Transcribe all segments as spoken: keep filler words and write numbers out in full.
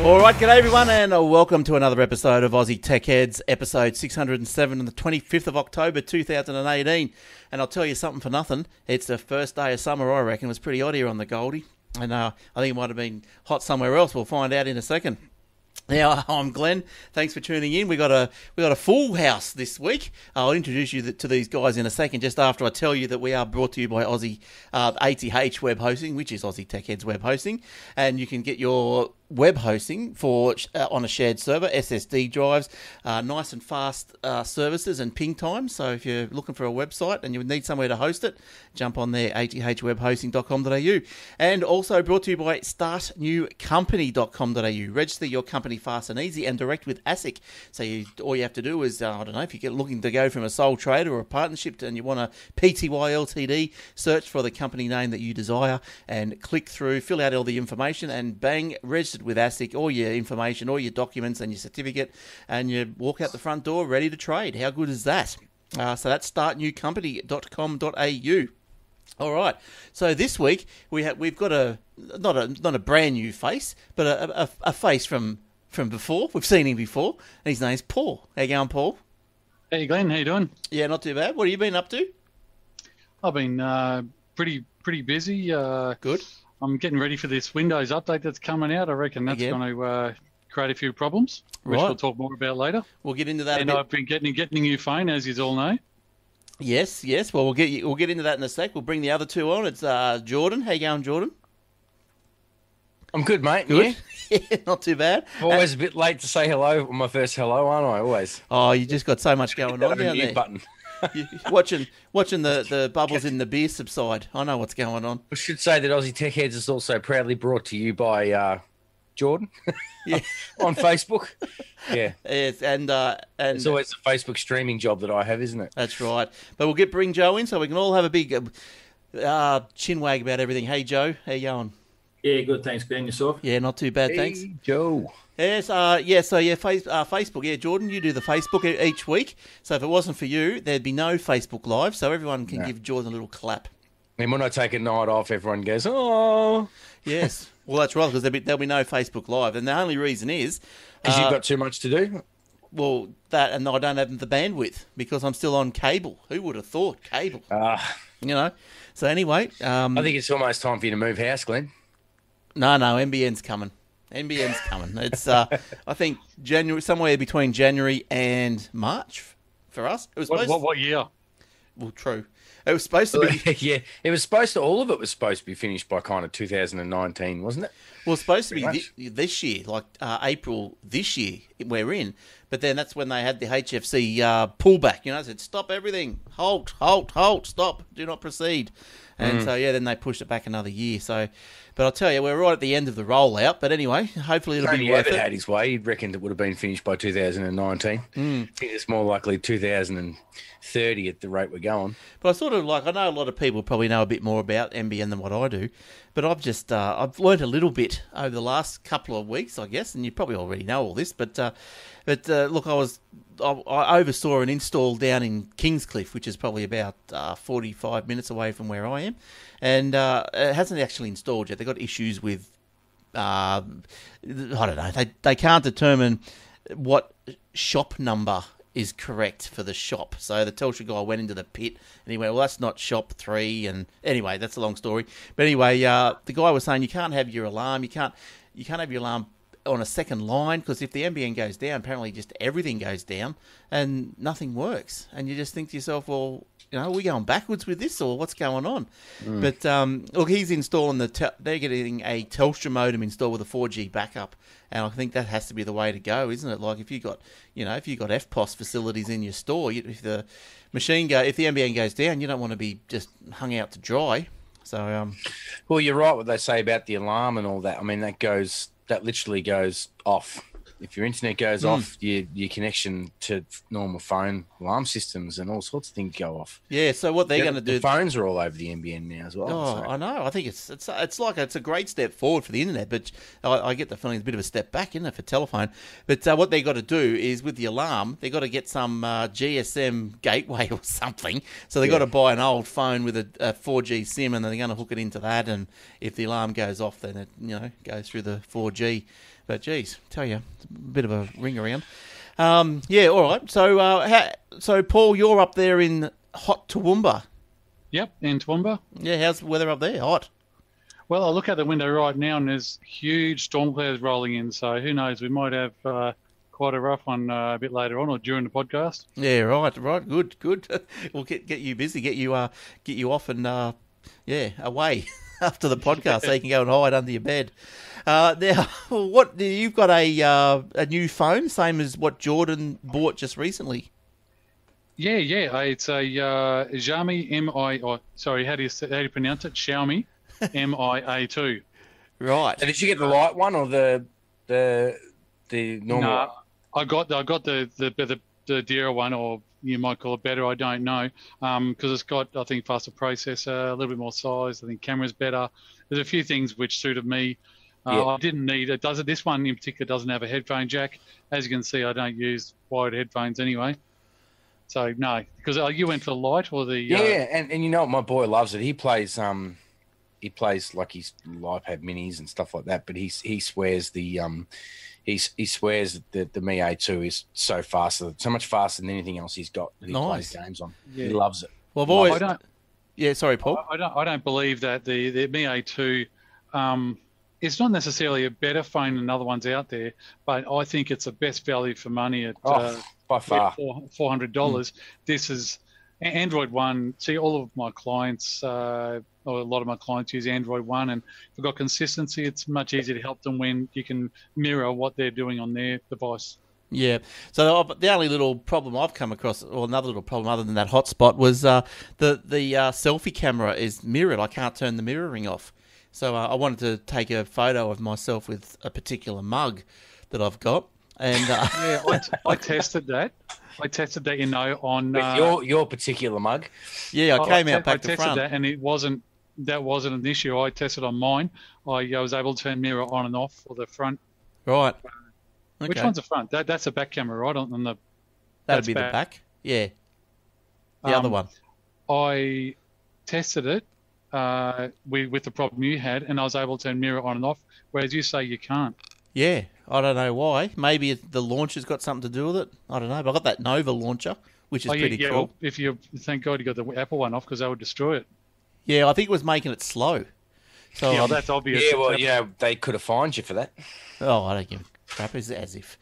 All right, g'day everyone, and welcome to another episode of Aussie Tech Heads, episode six hundred seven on the twenty-fifth of October two thousand eighteen. And I'll tell you something for nothing, it's the first day of summer, I reckon. It was pretty hot here on the Goldie, and uh, I think it might have been hot somewhere else. We'll find out in a second. Now, I'm Glenn. Thanks for tuning in. We got a we got a full house this week. I'll introduce you to these guys in a second, just after I tell you that we are brought to you by Aussie uh, A T H Web Hosting, which is Aussie Tech Heads Web Hosting, and you can get your web hosting for uh, on a shared server, S S D drives, uh, nice and fast uh, services and ping time. So if you're looking for a website and you need somewhere to host it, jump on there, a t h web hosting dot com dot a u. And also brought to you by start new company dot com dot a u. Register your company fast and easy and direct with ASIC. So you, all you have to do is, uh, I don't know, if you get looking to go from a sole trader or a partnership and you want a P T Y Ltd, search for the company name that you desire and click through, fill out all the information and bang, registered with ASIC, all your information, all your documents and your certificate, and you walk out the front door ready to trade. How good is that? Uh, so that's start new company dot com dot a u. All right. So this week we ha- we've got a not a not a brand new face, but a, a, a face from from before. We've seen him before, and his name's Paul. How you going, Paul? Hey, Glenn. How you doing? Yeah, not too bad. What have you been up to? I've been uh, pretty pretty busy. Uh, good. I'm getting ready for this Windows update that's coming out. I reckon that's Again. going to uh, create a few problems, which right. we'll talk more about later. We'll get into that. And a bit. I've been getting getting a new phone, as you all know. Yes, yes. Well, we'll get we'll get into that in a sec. We'll bring the other two on. It's uh, Jordan. How you going, Jordan? I'm good, mate. Good. Yeah, yeah not too bad. I'm always uh, a bit late to say hello. My first hello, aren't I? Always. Oh, you just got so much going on down there. Button. watching watching the, the bubbles in the beer subside. I know what's going on. I should say that Aussie Tech Heads is also proudly brought to you by uh, Jordan yeah. on Facebook. Yeah. Yes, and, uh, and it's always a Facebook streaming job that I have, isn't it? That's right. But we'll get bring Joe in so we can all have a big uh, chin wag about everything. Hey, Joe. How you going? Yeah, good. Thanks, Glenn. Yourself? Yeah, not too bad. Hey, thanks, Joe. Yes, uh, yeah, so yeah, face, uh, Facebook, yeah, Jordan, you do the Facebook each week, so if it wasn't for you, there'd be no Facebook Live, so everyone can no. give Jordan a little clap. And when I take a night off, everyone goes, oh. Yes, well, that's right, because there'll be, there'll be no Facebook Live, and the only reason is... Because uh, you've got too much to do? Well, that, and I don't have the bandwidth, because I'm still on cable. Who would have thought? Cable. Uh, you know, so anyway... Um, I think it's almost time for you to move house, Glenn. No, no, N B N's coming. N B N's coming. It's uh, I think January, somewhere between January and March for us. It was what, what, what year? Well, true. It was supposed to be. yeah, it was supposed to. All of it was supposed to be finished by kind of two thousand nineteen, wasn't it? Well, it's supposed Pretty to be th- this year, like uh, April this year. We're in, but then that's when they had the H F C uh, pullback. You know, they said stop everything, halt, halt, halt, stop, do not proceed. And mm. so yeah, then they pushed it back another year. So. But I'll tell you, we're right at the end of the rollout. But anyway, hopefully it'll Tony be worth Abbott it. Had his way, he'd reckoned it would have been finished by two thousand nineteen. Mm. I think it's more likely two thousand thirty at the rate we're going. But I sort of like, I know a lot of people probably know a bit more about N B N than what I do. But I've just, uh, I've learned a little bit over the last couple of weeks, I guess. And you probably already know all this. But uh, but uh, look, I was, I, I oversaw an install down in Kingscliff, which is probably about uh, forty-five minutes away from where I am. And uh, it hasn't actually installed yet. They've got issues with, uh, I don't know, they they can't determine what shop number is correct for the shop. So the Telstra guy went into the pit and he went, well, that's not shop three. And anyway, that's a long story. But anyway, uh, the guy was saying you can't have your alarm. You can't you can't have your alarm on a second line because if the N B N goes down, apparently just everything goes down and nothing works. And you just think to yourself, well... You know, are we going backwards with this or what's going on? Mm. But um, look, he's installing the. Te- they're getting a Telstra modem installed with a four G backup, and I think that has to be the way to go, isn't it? Like if you got, you know, if you got F P O S facilities in your store, you, if the machine go, if the N B N goes down, you don't want to be just hung out to dry. So, um, well, you're right what they say about the alarm and all that. I mean, that goes, that literally goes off. If your internet goes mm. off, your your connection to normal phone alarm systems and all sorts of things go off. Yeah, so what they're yeah, going to the do... The phones are all over the N B N now as well. Oh, so. I know. I think it's it's it's like it's a great step forward for the internet, but I, I get the feeling it's a bit of a step back, isn't it, for telephone. But uh, what they got to do is with the alarm, they got to get some uh, G S M gateway or something. So they yeah. got to buy an old phone with a, a four G SIM and they're going to hook it into that. And if the alarm goes off, then it you know goes through the four G. But geez, tell you, it's a bit of a ring around. Um, yeah, all right. So, uh, ha- so Paul, you're up there in hot Toowoomba. Yep, in Toowoomba. Yeah, how's the weather up there? Hot. Well, I look out the window right now, and there's huge storm clouds rolling in. So who knows? We might have uh, quite a rough one uh, a bit later on, or during the podcast. Yeah, right, right. Good, good. We'll get get you busy, get you uh, get you off and uh, yeah, away after the podcast, so you can go and hide under your bed. Uh, now, what you've got a uh, a new phone, same as what Jordan bought just recently. Yeah, yeah. It's a uh, Xiaomi Mi. Or, sorry, how do you how do you pronounce it? Xiaomi. M I A two. Right. So did you get the light one or the the the normal? No, I got I got the the the, the dearer one, or you might call it better. I don't know, because um, it's got, I think, faster processor, a little bit more size. I think camera's better. There's a few things which suited me. Uh, yeah. I didn't need it. Does it? This one in particular doesn't have a headphone jack. As you can see, I don't use wired headphones anyway. So no, because uh, you went for the light or the yeah, uh, and and you know my boy loves it. He plays um. He plays like his iPad minis and stuff like that, but he he swears the um he he swears that the Mi A two is so faster, so much faster than anything else he's got that he nice. plays games on. Yeah. He loves it. Well, boys, I don't, yeah, sorry, Paul. I don't I don't believe that the the Mi A two um it's not necessarily a better phone than other ones out there, but I think it's the best value for money at oh, uh, by far four hundred dollars. Mm. This is Android One. See, all of my clients. Uh, Or a lot of my clients use Android One, and if we've got consistency, it's much easier to help them when you can mirror what they're doing on their device. Yeah. So the only little problem I've come across, or another little problem other than that hotspot, was uh, the the uh, selfie camera is mirrored. I can't turn the mirroring off. So uh, I wanted to take a photo of myself with a particular mug that I've got, and uh... yeah, I, t- I tested that. I tested that, you know, on with your uh, your particular mug. Yeah, I came I, out back I tested to front, that and it wasn't. That wasn't an issue. I tested on mine. I, I was able to turn mirror on and off for the front. Right. Okay. Which one's the front? That that's a back camera, right? On, on the that'd be back. The back. Yeah. The um, other one. I tested it uh, with, with the problem you had, and I was able to turn mirror on and off. Whereas you say you can't. Yeah, I don't know why. Maybe the launcher's got something to do with it. I don't know. But I got that Nova launcher, which is oh, yeah, pretty yeah, cool. Well, if you thank God you got the Apple one off, because that would destroy it. Yeah, I think it was making it slow. So yeah, well, that's obvious. Yeah, well, yeah, they could have fined you for that. Oh, I don't give a crap. It's as if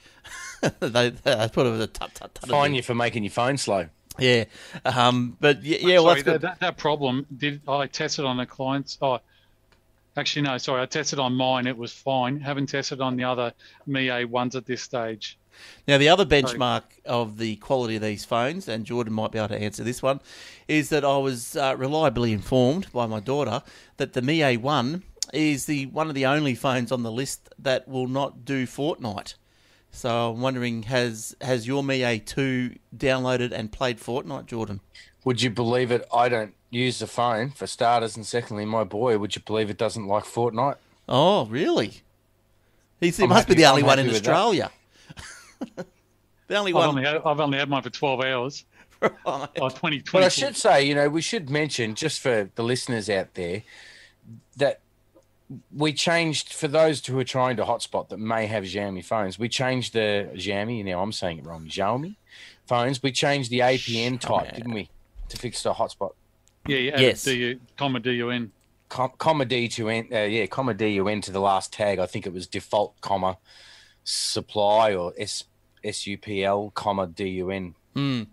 they, they put it with a tut tut tut. Fine you for making your phone slow. Yeah, um, but yeah, yeah well, sorry, that's that, that, that problem did I tested on a client's? Oh, actually, no, sorry, I tested on mine. It was fine. Haven't tested on the other Mi A ones at this stage. Now, the other benchmark of the quality of these phones, and Jordan might be able to answer this one, is that I was uh, reliably informed by my daughter that the Mi A one is the one of the only phones on the list that will not do Fortnite. So I'm wondering, has has your Mi A two downloaded and played Fortnite, Jordan? Would you believe it? I don't use the phone, for starters, and secondly, my boy, would you believe it doesn't like Fortnite? Oh, really? He must happy, be the only I'm one in Australia. That. The only one... I've, only had, I've only had mine for twelve hours. Right. Or twenty, twenty. But I should say, you know, we should mention, just for the listeners out there, that we changed, for those who are trying to hotspot that may have Xiaomi phones, we changed the Xiaomi, now I'm saying it wrong, Xiaomi phones, we changed the A P N type, oh, didn't we, to fix the hotspot? Yeah, yeah. Yes. D U, comma D U N. Com, comma D U N, uh, yeah, comma D U N to the last tag. I think it was default comma supply or S. S U P L comma D U N. Mm.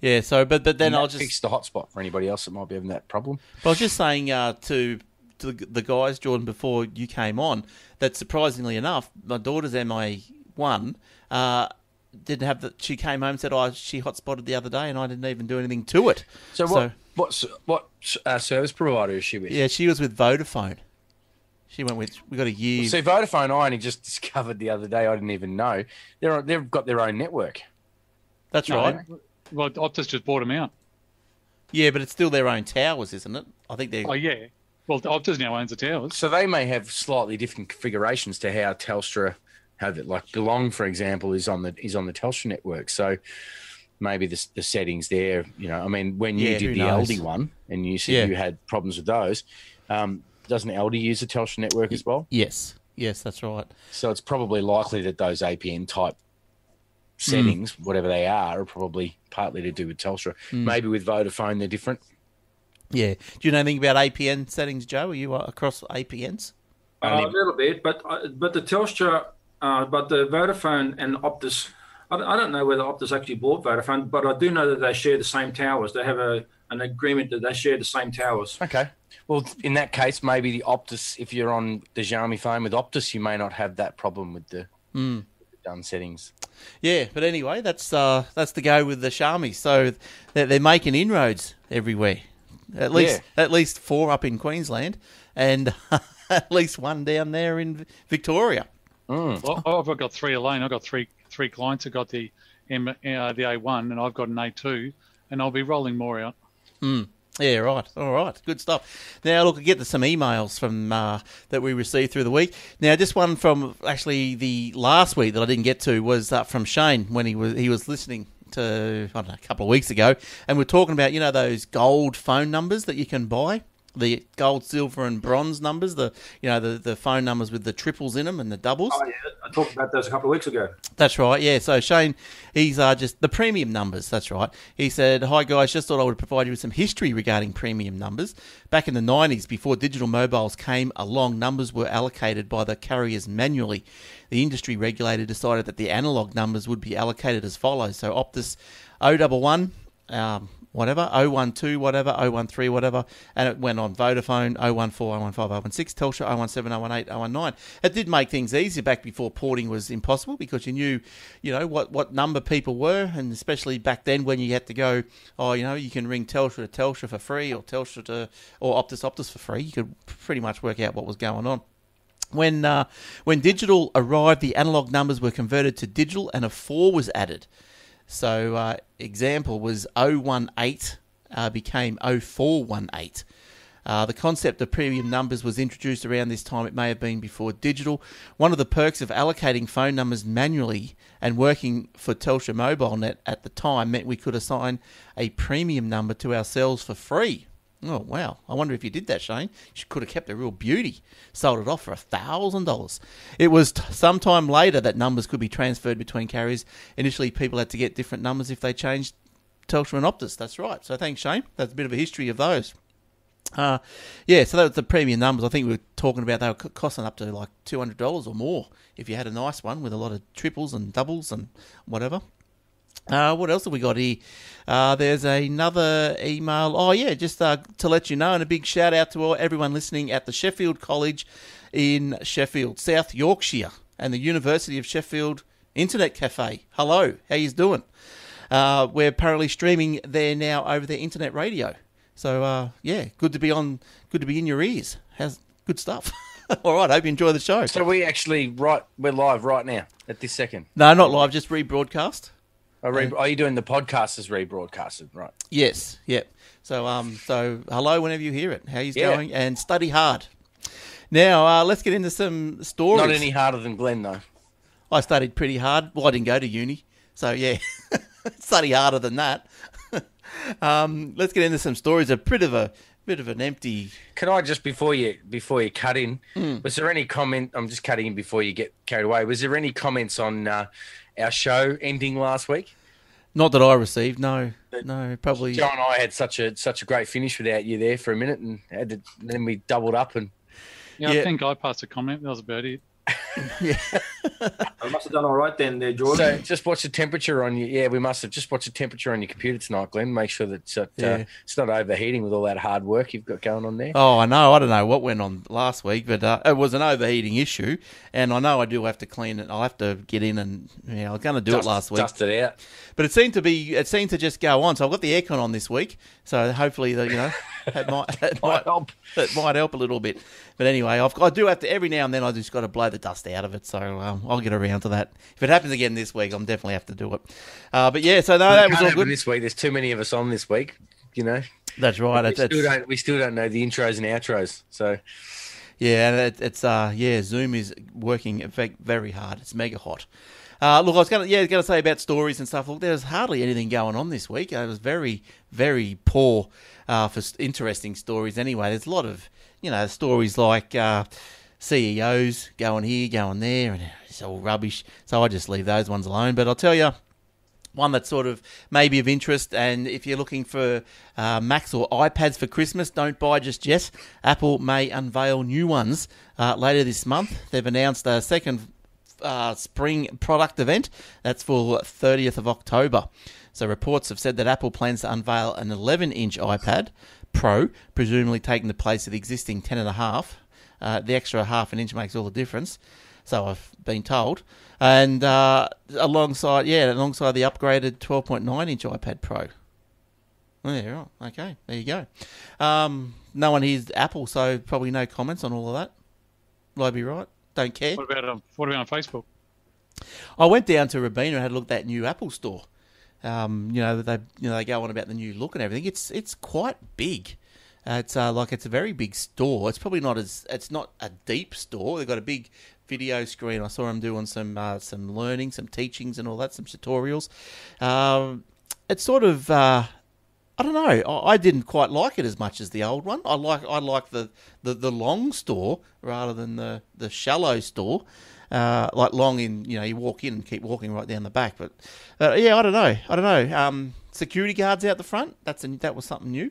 Yeah, so but but then I'll just fix the hotspot for anybody else that might be having that problem. But I was just saying uh, to to the guys, Jordan, before you came on, that surprisingly enough, my daughter's M I one uh, didn't have the. She came home and said, "Oh, she hotspotted the other day, and I didn't even do anything to it." So, so what so, what, what uh, service provider is she with? Yeah, she was with Vodafone. She went with, we got a year. See, Vodafone, I only just discovered the other day, I didn't even know. They're, they've got their own network. That's no, right. Well, Optus just bought them out. Yeah, but it's still their own towers, isn't it? I think they're... Oh, yeah. Well, Optus now owns the towers. So they may have slightly different configurations to how Telstra have it. Like Geelong, for example, is on the is on the Telstra network. So maybe the, the settings there, you know, I mean, when you yeah, did the knows? Aldi one and you said yeah. you had problems with those... um, doesn't Aldi use the Telstra network as well? Yes. Yes, that's right. So it's probably likely that those A P N type settings, mm. whatever they are, are probably partly to do with Telstra. Mm. Maybe with Vodafone they're different. Yeah. Do you know anything about A P N settings, Joe? Are you across A P Ns? Uh, a little bit, but uh, but the Telstra, uh, but the Vodafone and Optus. I don't, I don't know whether Optus actually bought Vodafone, but I do know that they share the same towers. They have a an agreement that they share the same towers. Okay. Well, in that case, maybe the Optus. If you're on the Xiaomi phone with Optus, you may not have that problem with the, mm. with the done settings. Yeah, but anyway, that's uh, that's the go with the Xiaomi. So they're, they're making inroads everywhere. At least yeah. at least four up in Queensland, and at least one down there in Victoria. Mm. Well, I've got three alone. I've got three three clients. I've got the M, uh, the A one, and I've got an A two, and I'll be rolling more out. Mm. Yeah, right. All right. Good stuff. Now, look, I get to some emails from uh, that we received through the week. Now, just one from actually the last week that I didn't get to was uh, from Shane when he was he was listening to, I don't know, a couple of weeks ago, and we're talking about, you know, those gold phone numbers that you can buy. The gold, silver, and bronze numbers, the you know the, the phone numbers with the triples in them and the doubles. Oh yeah, I talked about those a couple of weeks ago. That's right, yeah. So Shane, these are just the premium numbers. That's right. He said, "Hi guys, just thought I would provide you with some history regarding premium numbers. Back in the nineties, before digital mobiles came along, numbers were allocated by the carriers manually. The industry regulator decided that the analog numbers would be allocated as follows. So Optus, oh one one." Um, whatever, oh one two, whatever, oh one three, whatever, and it went on. Vodafone, oh one four, oh one five, oh one six, Telstra, oh one seven, oh one eight, oh one nine. It did make things easier back before porting was impossible because you knew, you know, what, what number people were, and especially back then when you had to go, oh, you know, you can ring Telstra to Telstra for free or Telstra to, or Optus Optus for free. You could pretty much work out what was going on. When uh, when digital arrived, the analog numbers were converted to digital and a four was added. So, uh, example was oh one eight uh, became oh four one eight. Uh, the concept of premium numbers was introduced around this time. It may have been before digital. One of the perks of allocating phone numbers manually and working for Telstra MobileNet at the time meant we could assign a premium number to ourselves for free. Oh, wow. I wonder if you did that, Shane. You could have kept a real beauty. Sold it off for one thousand dollars. It was t- sometime later that numbers could be transferred between carriers. Initially, people had to get different numbers if they changed Telstra and Optus. That's right. So thanks, Shane. That's a bit of a history of those. Uh, yeah, so that was the premium numbers. I think we were talking about they were costing up to like two hundred dollars or more if you had a nice one with a lot of triples and doubles and whatever. Uh, what else have we got here? Uh, there's another email. Oh, yeah, just uh, to let you know, and a big shout-out to all, everyone listening at the Sheffield College in Sheffield, South Yorkshire, and the University of Sheffield Internet Cafe. Hello, how you doing? Uh, we're apparently streaming there now over their internet radio. So, uh, yeah, good to be on, good to be in your ears. How's, good stuff. All right, hope you enjoy the show. So we actually, right, we're live right now at this second? No, not live, just rebroadcast. Are, re- are you doing the podcast as rebroadcasted, right? Yes, yep. So, um, so hello whenever you hear it. How you yeah. going? And study hard. Now, uh, let's get into some stories. Not any harder than Glenn, though. I studied pretty hard. Well, I didn't go to uni, so yeah, study harder than that. um, let's get into some stories. A bit of a bit of an empty. Can I just before you before you cut in? Mm. Was there any comment? I'm just cutting in before you get carried away. Was there any comments on uh, our show ending last week? Not that I received, no, no, probably. Joe and I had such a such a great finish without you there for a minute, and had to, then we doubled up and. Yeah, yeah, I think I passed a comment. That was about it. Yeah, I must have done all right then, there, George. So just watch the temperature on you. Yeah, we must have just watched the temperature on your computer tonight, Glenn. Make sure that it's, at, yeah. uh, it's not overheating with all that hard work you've got going on there. Oh, I know. I don't know what went on last week, but uh, it was an overheating issue, and I know I do have to clean it. I'll have to get in and yeah, I was going to do dust, it last week. Dust it out. But it seemed to be it seemed to just go on. So I've got the aircon on this week, so hopefully the, you know it might it might help it might help a little bit. But anyway, I've, I do have to every now and then I just got to blow the dust out of it, so um, I'll get around to that. If it happens again this week, I'm definitely have to do it. Uh, but yeah, so no, that was all good this week. There's too many of us on this week, you know. That's right. We, still don't, we still don't know the intros and outros, so yeah, and it, it's uh, yeah, Zoom is working in fact very hard. It's mega hot. Uh, look, I was gonna yeah, I was gonna say about stories and stuff. Look, there's hardly anything going on this week. It was very very poor uh, for interesting stories. Anyway, there's a lot of you know stories like. Uh, C E Os going here, going there, and it's all rubbish. So I just leave those ones alone. But I'll tell you, one that's sort of maybe of interest, and if you're looking for uh, Macs or iPads for Christmas, don't buy just yet. Apple may unveil new ones uh, later this month. They've announced a second uh, spring product event. That's for thirtieth of October. So reports have said that Apple plans to unveil an eleven-inch iPad Pro, presumably taking the place of the existing ten and a half. Uh, the extra half an inch makes all the difference, so I've been told. And uh, alongside, yeah, alongside the upgraded twelve point nine inch iPad Pro. Oh, yeah, right. Okay, there you go. Um, no one hears Apple, so probably no comments on all of that. Will I be right? Don't care. What about um, what about on Facebook? I went down to Robina and had a look at that new Apple store. Um, you know, they you know they go on about the new look and everything. It's it's quite big. Uh, it's uh, like it's a very big store. It's probably not as it's not a deep store. They've got a big video screen. I saw them doing some uh, some learning, some teachings, and all that, some tutorials. Um, it's sort of uh, I don't know. I, I didn't quite like it as much as the old one. I like I like the, the, the long store rather than the, the shallow store. Uh, like long in you know you walk in and keep walking right down the back. But uh, yeah, I don't know. I don't know. Um, security guards out the front. That's a, that was something new.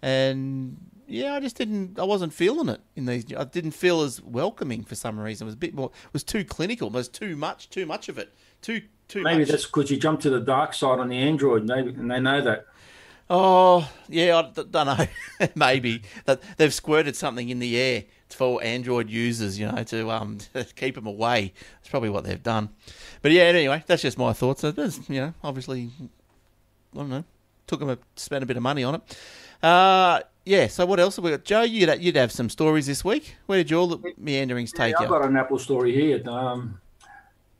And yeah, I just didn't. I wasn't feeling it in these. I didn't feel as welcoming for some reason. It was a bit more. It was too clinical. It was too much. Too much of it. Too too. Maybe much. That's because you jumped to the dark side on the Android, and they, and they know that. Oh yeah, I don't know. Maybe that they've squirted something in the air for Android users, you know, to um keep them away. That's probably what they've done. But yeah, anyway, that's just my thoughts. So there's, you know, obviously, I don't know. Took them to spend a bit of money on it. Uh, yeah, so what else have we got? Joe, you'd, you'd have some stories this week. Where did your meanderings take you? Yeah, I've got an Apple story here. Um,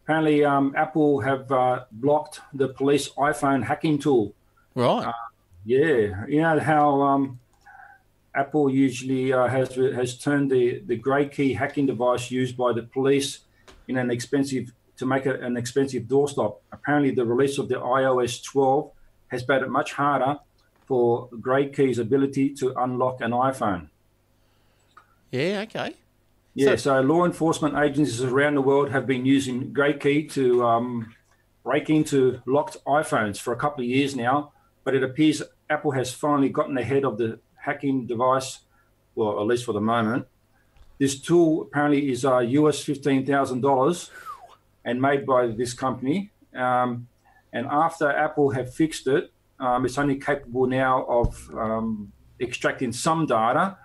apparently, um, Apple have uh, blocked the police iPhone hacking tool. Right. Uh, yeah. You know how um, Apple usually uh, has has turned the, the GrayKey hacking device used by the police in an expensive to make a, an expensive doorstop. Apparently, the release of the i O S twelve has made it much harder for GrayKey's ability to unlock an iPhone. Yeah, okay. Yeah, so, so law enforcement agencies around the world have been using GrayKey to um, break into locked iPhones for a couple of years now, but it appears Apple has finally gotten ahead of the hacking device, well, at least for the moment. This tool apparently is uh, U S fifteen thousand dollars and made by this company. Um, and after Apple have fixed it, Um, it's only capable now of um, extracting some data,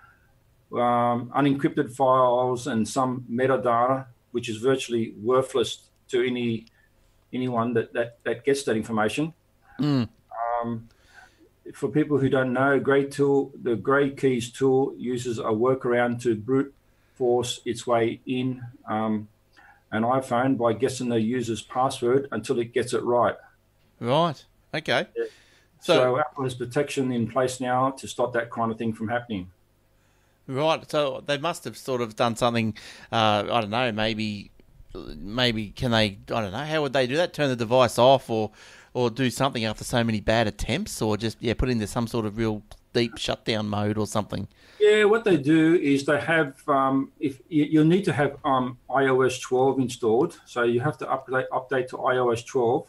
um, unencrypted files, and some metadata, which is virtually worthless to any anyone that, that, that gets that information. Mm. Um, for people who don't know, Grey tool, the GrayKeys tool uses a workaround to brute force its way in um, an iPhone by guessing the user's password until it gets it right. Right. Okay. Yeah. So, so Apple has protection in place now to stop that kind of thing from happening. Right. So they must have sort of done something. Uh, I don't know. Maybe, maybe can they? I don't know. How would they do that? Turn the device off, or, or do something after so many bad attempts, or just yeah, put into some sort of real deep shutdown mode or something. Yeah. What they do is they have. Um, if you, you'll need to have um, i O S twelve installed, so you have to update update to i O S twelve.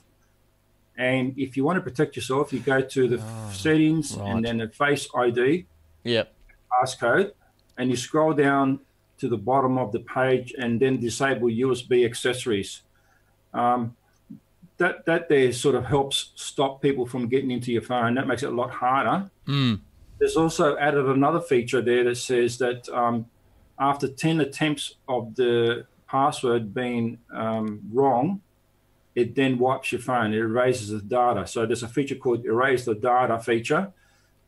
And if you want to protect yourself, you go to the oh, settings right. and then the Face I D, yep. passcode, and you scroll down to the bottom of the page and then disable U S B accessories. Um, that that there sort of helps stop people from getting into your phone. That makes it a lot harder. Mm. There's also added another feature there that says that um, after ten attempts of the password being um, wrong, it then wipes your phone. It erases the data. So there's a feature called erase the data feature,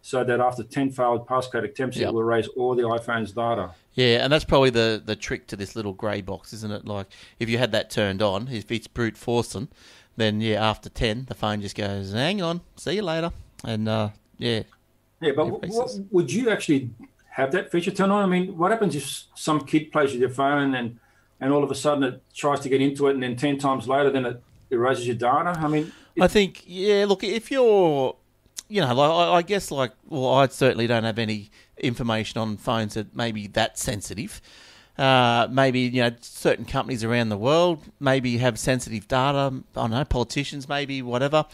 so that after ten failed passcode attempts, yep. it will erase all the iPhone's data. Yeah, and that's probably the, the trick to this little grey box, isn't it? Like, if you had that turned on, if it's brute forcing, then, yeah, after ten, the phone just goes, hang on, see you later. And, uh, yeah. Yeah, but w- w- would you actually have that feature turned on? I mean, what happens if some kid plays with your phone and, and all of a sudden it tries to get into it, and then ten times later, then it erases your data? I mean, I think, yeah, look, if you're, you know, like, I, I guess like, well, I certainly don't have any information on phones that may be that sensitive. Uh, maybe, you know, certain companies around the world maybe have sensitive data. I don't know, politicians maybe, whatever.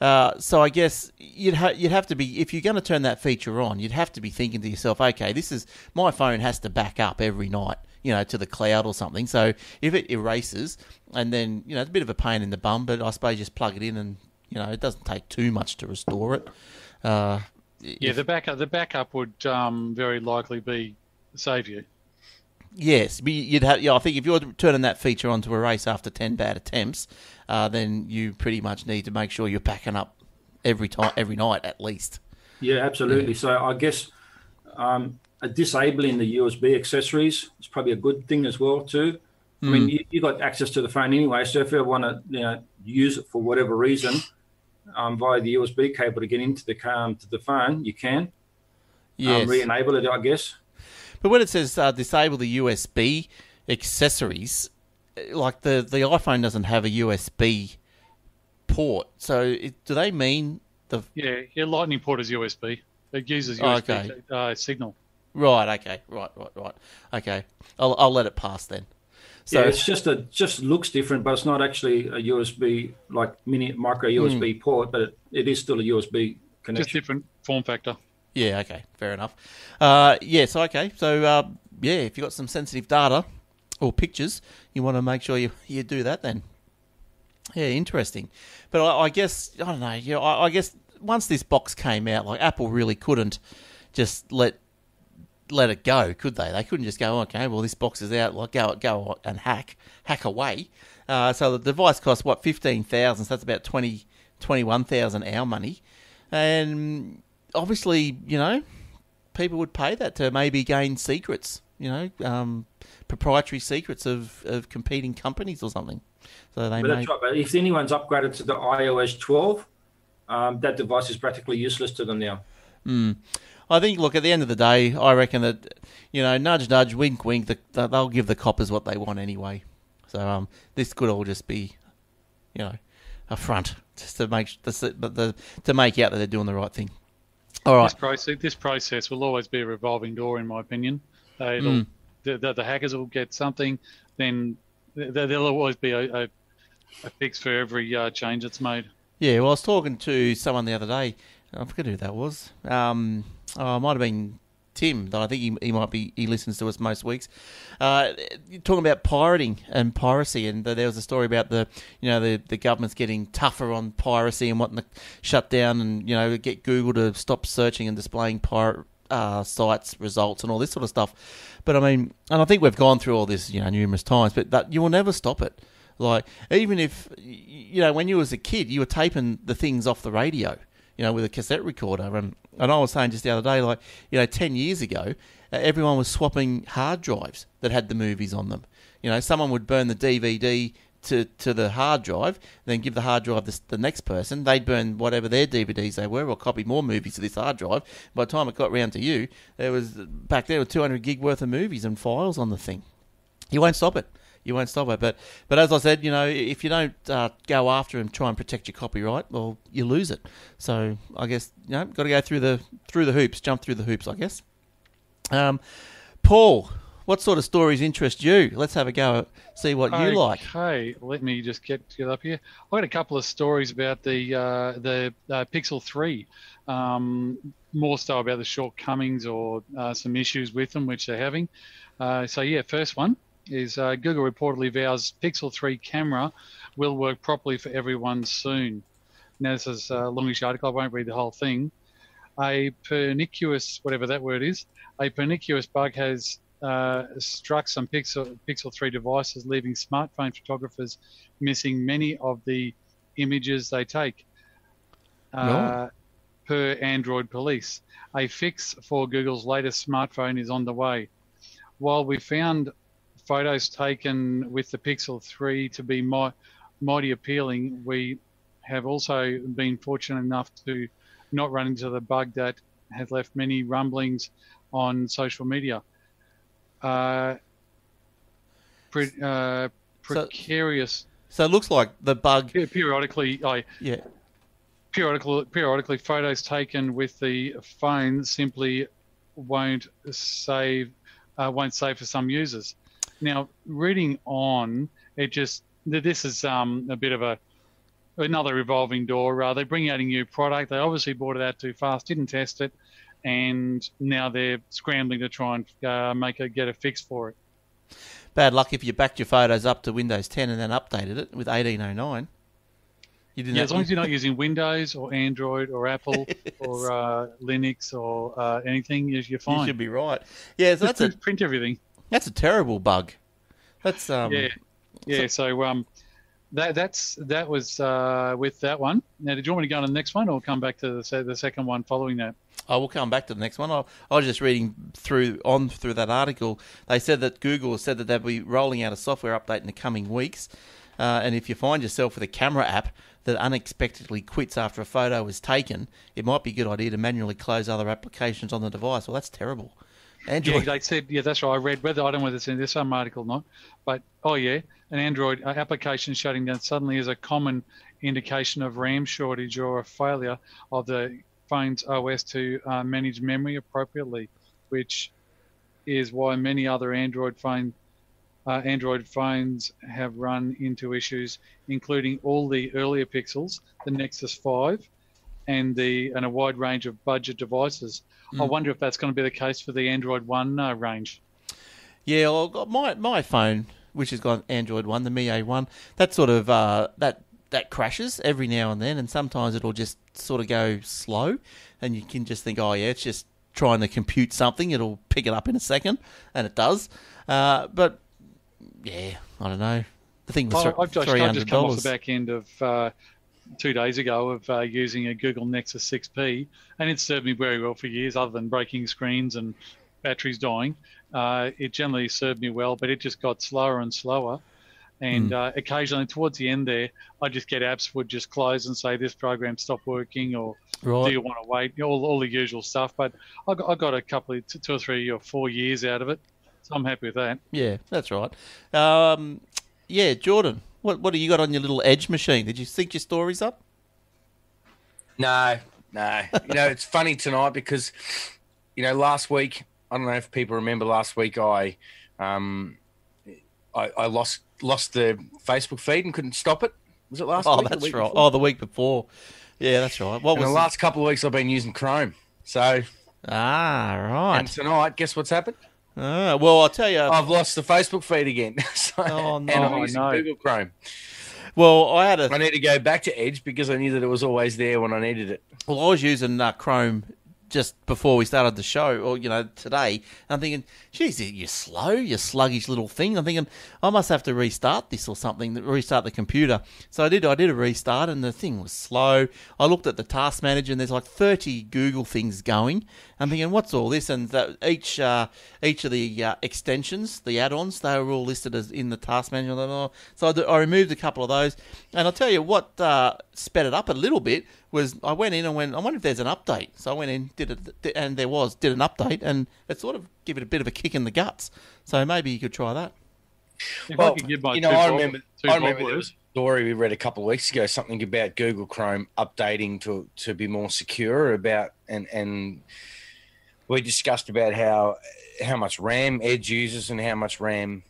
Uh, so I guess you'd ha- you'd have to be, if you're going to turn that feature on, you'd have to be thinking to yourself, okay, this is, my phone has to back up every night, you know, to the cloud or something. So if it erases, and then, you know, it's a bit of a pain in the bum, but I suppose you just plug it in and, you know, it doesn't take too much to restore it. Uh, yeah, if, the backup the backup would um, very likely be save you. Yes, but you'd have, yeah, I think if you're turning that feature on to erase after ten bad attempts, uh, then you pretty much need to make sure you're backing up every time, every night at least. Yeah, absolutely. Yeah. So I guess um, disabling the U S B accessories is probably a good thing as well too. Mm. I mean, you, you got access to the phone anyway, so if you want to, you know, use it for whatever reason um, via the U S B cable to get into the um, to the phone, you can. Yes. Um, re-enable it, I guess. But when it says uh, disable the U S B accessories, like the, the iPhone doesn't have a U S B port, so it, do they mean the? Yeah, yeah, Lightning port is U S B. It uses U S B oh, okay. uh, signal. Right. Okay. Right. Right. Right. Okay. I'll I'll let it pass then. So yeah, it's just a just looks different, but it's not actually a U S B like mini micro U S B mm. port, but it, it is still a U S B connection. Just different form factor. Yeah, okay, fair enough. Uh, yes, okay, so uh, yeah, if you've got some sensitive data or pictures, you want to make sure you, you do that then. Yeah, interesting. But I, I guess, I don't know, you know, I, I guess once this box came out, like Apple really couldn't just let let it go, could they? They couldn't just go, okay, well, this box is out, like go go and hack, hack away. Uh, so the device costs, what, fifteen thousand dollars, so that's about twenty, twenty-one thousand dollars our money. And obviously, you know, people would pay that to maybe gain secrets, you know, um, proprietary secrets of, of competing companies or something. So they but may... that's right. But if anyone's upgraded to the i O S twelve, um, that device is practically useless to them now. Mm. I think, look, at the end of the day, I reckon that, you know, nudge, nudge, wink, wink, the, they'll give the coppers what they want anyway. So um, this could all just be, you know, a front just to make the, the, to make out that they're doing the right thing. All right. This process, this process will always be a revolving door, in my opinion. Uh, it'll, mm. the, the, the hackers will get something, then th- there'll always be a, a, a fix for every uh, change that's made. Yeah, well, I was talking to someone the other day. I forget who that was. Um, oh, it might have been Tim, though I think he, he might be. He listens to us most weeks. Uh, talking about pirating and piracy, and there was a story about the, you know, the, the government's getting tougher on piracy and wanting to shut down and, you know, get Google to stop searching and displaying pirate uh, sites results and all this sort of stuff. But I mean, and I think we've gone through all this, you know, numerous times. But that, you will never stop it. Like even if, you know, when you was a kid, you were taping the things off the radio, you know, with a cassette recorder. And, and I was saying just the other day, like, you know, ten years ago, everyone was swapping hard drives that had the movies on them. You know, someone would burn the D V D to, to the hard drive, then give the hard drive to the next person. They'd burn whatever their D V Ds they were or copy more movies to this hard drive. By the time it got round to you, there was, back there were two hundred gig worth of movies and files on the thing. You won't stop it. You won't stop it. But but as I said, you know, if you don't uh, go after and try and protect your copyright, well, you lose it. So I guess, you know, got to go through the through the hoops, jump through the hoops, I guess. Um, Paul, what sort of stories interest you? Let's have a go, see what okay, you like. Okay, let me just get, get up here. I got a couple of stories about the uh, the uh, Pixel three, um, more so about the shortcomings or uh, some issues with them, which they're having. Uh, so, yeah, first one is uh, Google reportedly vows Pixel three camera will work properly for everyone soon. Now, this is a longish article. I won't read the whole thing. A pernicious, whatever that word is, a pernicious bug has uh, struck some Pixel, Pixel three devices, leaving smartphone photographers missing many of the images they take, uh, no. per Android Police. A fix for Google's latest smartphone is on the way. While we found photos taken with the Pixel three to be mi- mighty appealing, we have also been fortunate enough to not run into the bug that has left many rumblings on social media. Uh, pre- uh, precarious. So, so it looks like the bug... Periodically, I, yeah. periodically, periodically photos taken with the phone simply won't save, uh, won't save for some users. Now, reading on, it just, this is um, a bit of a, another revolving door. Uh, they bring out a new product. They obviously bought it out too fast, didn't test it, and now they're scrambling to try and uh, make a, get a fix for it. Bad luck if you backed your photos up to Windows ten and then updated it with eighteen oh nine. You didn't yeah, as long as you're not using Windows or Android or Apple yes. or uh, Linux or uh, anything, you're fine. You should be right. Yeah, so that's a, print everything. That's a terrible bug. That's um. Yeah, yeah. So, so um, that that's that was uh, with that one. Now, did you want me to go on to the next one, or come back to the the second one following that? I will come back to the next one. I, I was just reading through on through that article. They said that Google said that they'll be rolling out a software update in the coming weeks. Uh, and if you find yourself with a camera app that unexpectedly quits after a photo is taken, it might be a good idea to manually close other applications on the device. Well, that's terrible. Android. Yeah, they said, yeah, that's right. I read whether I don't know whether it's in this some article or not, but oh yeah, an Android application shutting down suddenly is a common indication of RAM shortage or a failure of the phone's O S to uh, manage memory appropriately, which is why many other Android phones. Uh, Android phones have run into issues, including all the earlier Pixels, the Nexus five, and the and a wide range of budget devices. Mm. I wonder if that's going to be the case for the Android One uh, range. Yeah, well, my my phone, which has got Android One, the Mi A two, that sort of uh, that that crashes every now and then, and sometimes it'll just sort of go slow, and you can just think, oh yeah, it's just trying to compute something. It'll pick it up in a second, and it does, uh, but yeah, I don't know. The thing was I've just, I've just come off the back end of uh, two days ago of uh, using a Google Nexus six P, and it served me very well for years, other than breaking screens and batteries dying. Uh, it generally served me well, but it just got slower and slower. And mm. uh, occasionally, towards the end there, I just get apps would just close and say, this program stopped working, or right. do you want to wait? All, all the usual stuff. But I got, I got a couple of two or three or four years out of it. So I'm happy with that. Yeah, that's right. Um, yeah, Jordan, what what do you got on your little Edge machine? Did you sync your stories up? No, no. You know, it's funny tonight because, you know, last week, I don't know if people remember last week, I um, I, I lost lost the Facebook feed and couldn't stop it. Was it last oh, week? Oh, that's right. Before? Oh, the week before. Yeah, that's right. What was the last couple of weeks I've been using Chrome. So ah, right. And tonight, guess what's happened? Ah, well, I'll tell you, I've lost the Facebook feed again. so, oh no! And I'm using no. Google Chrome. Well, I had a. I need to go back to Edge because I knew that it was always there when I needed it. Well, I was using uh, Chrome just before we started the show, or you know, today. And I'm thinking, geez, you're slow, you sluggish little thing. I'm thinking, I must have to restart this or something, restart the computer. So I did. I did a restart, and the thing was slow. I looked at the task manager, and there's like thirty Google things going. I'm thinking, what's all this? And that each uh, each of the uh, extensions, the add-ons, they were all listed as in the task manager. So I, do, I removed a couple of those. And I'll tell you what uh, sped it up a little bit was I went in and went, I wonder if there's an update. So I went in, did it, and there was, did an update, and it sort of gave it a bit of a kick in the guts. So maybe you could try that. If well, I could give my you know, I remember, I remember there was a story we read a couple of weeks ago, something about Google Chrome updating to, to be more secure about, and, and we discussed about how how much RAM Edge uses and how much RAM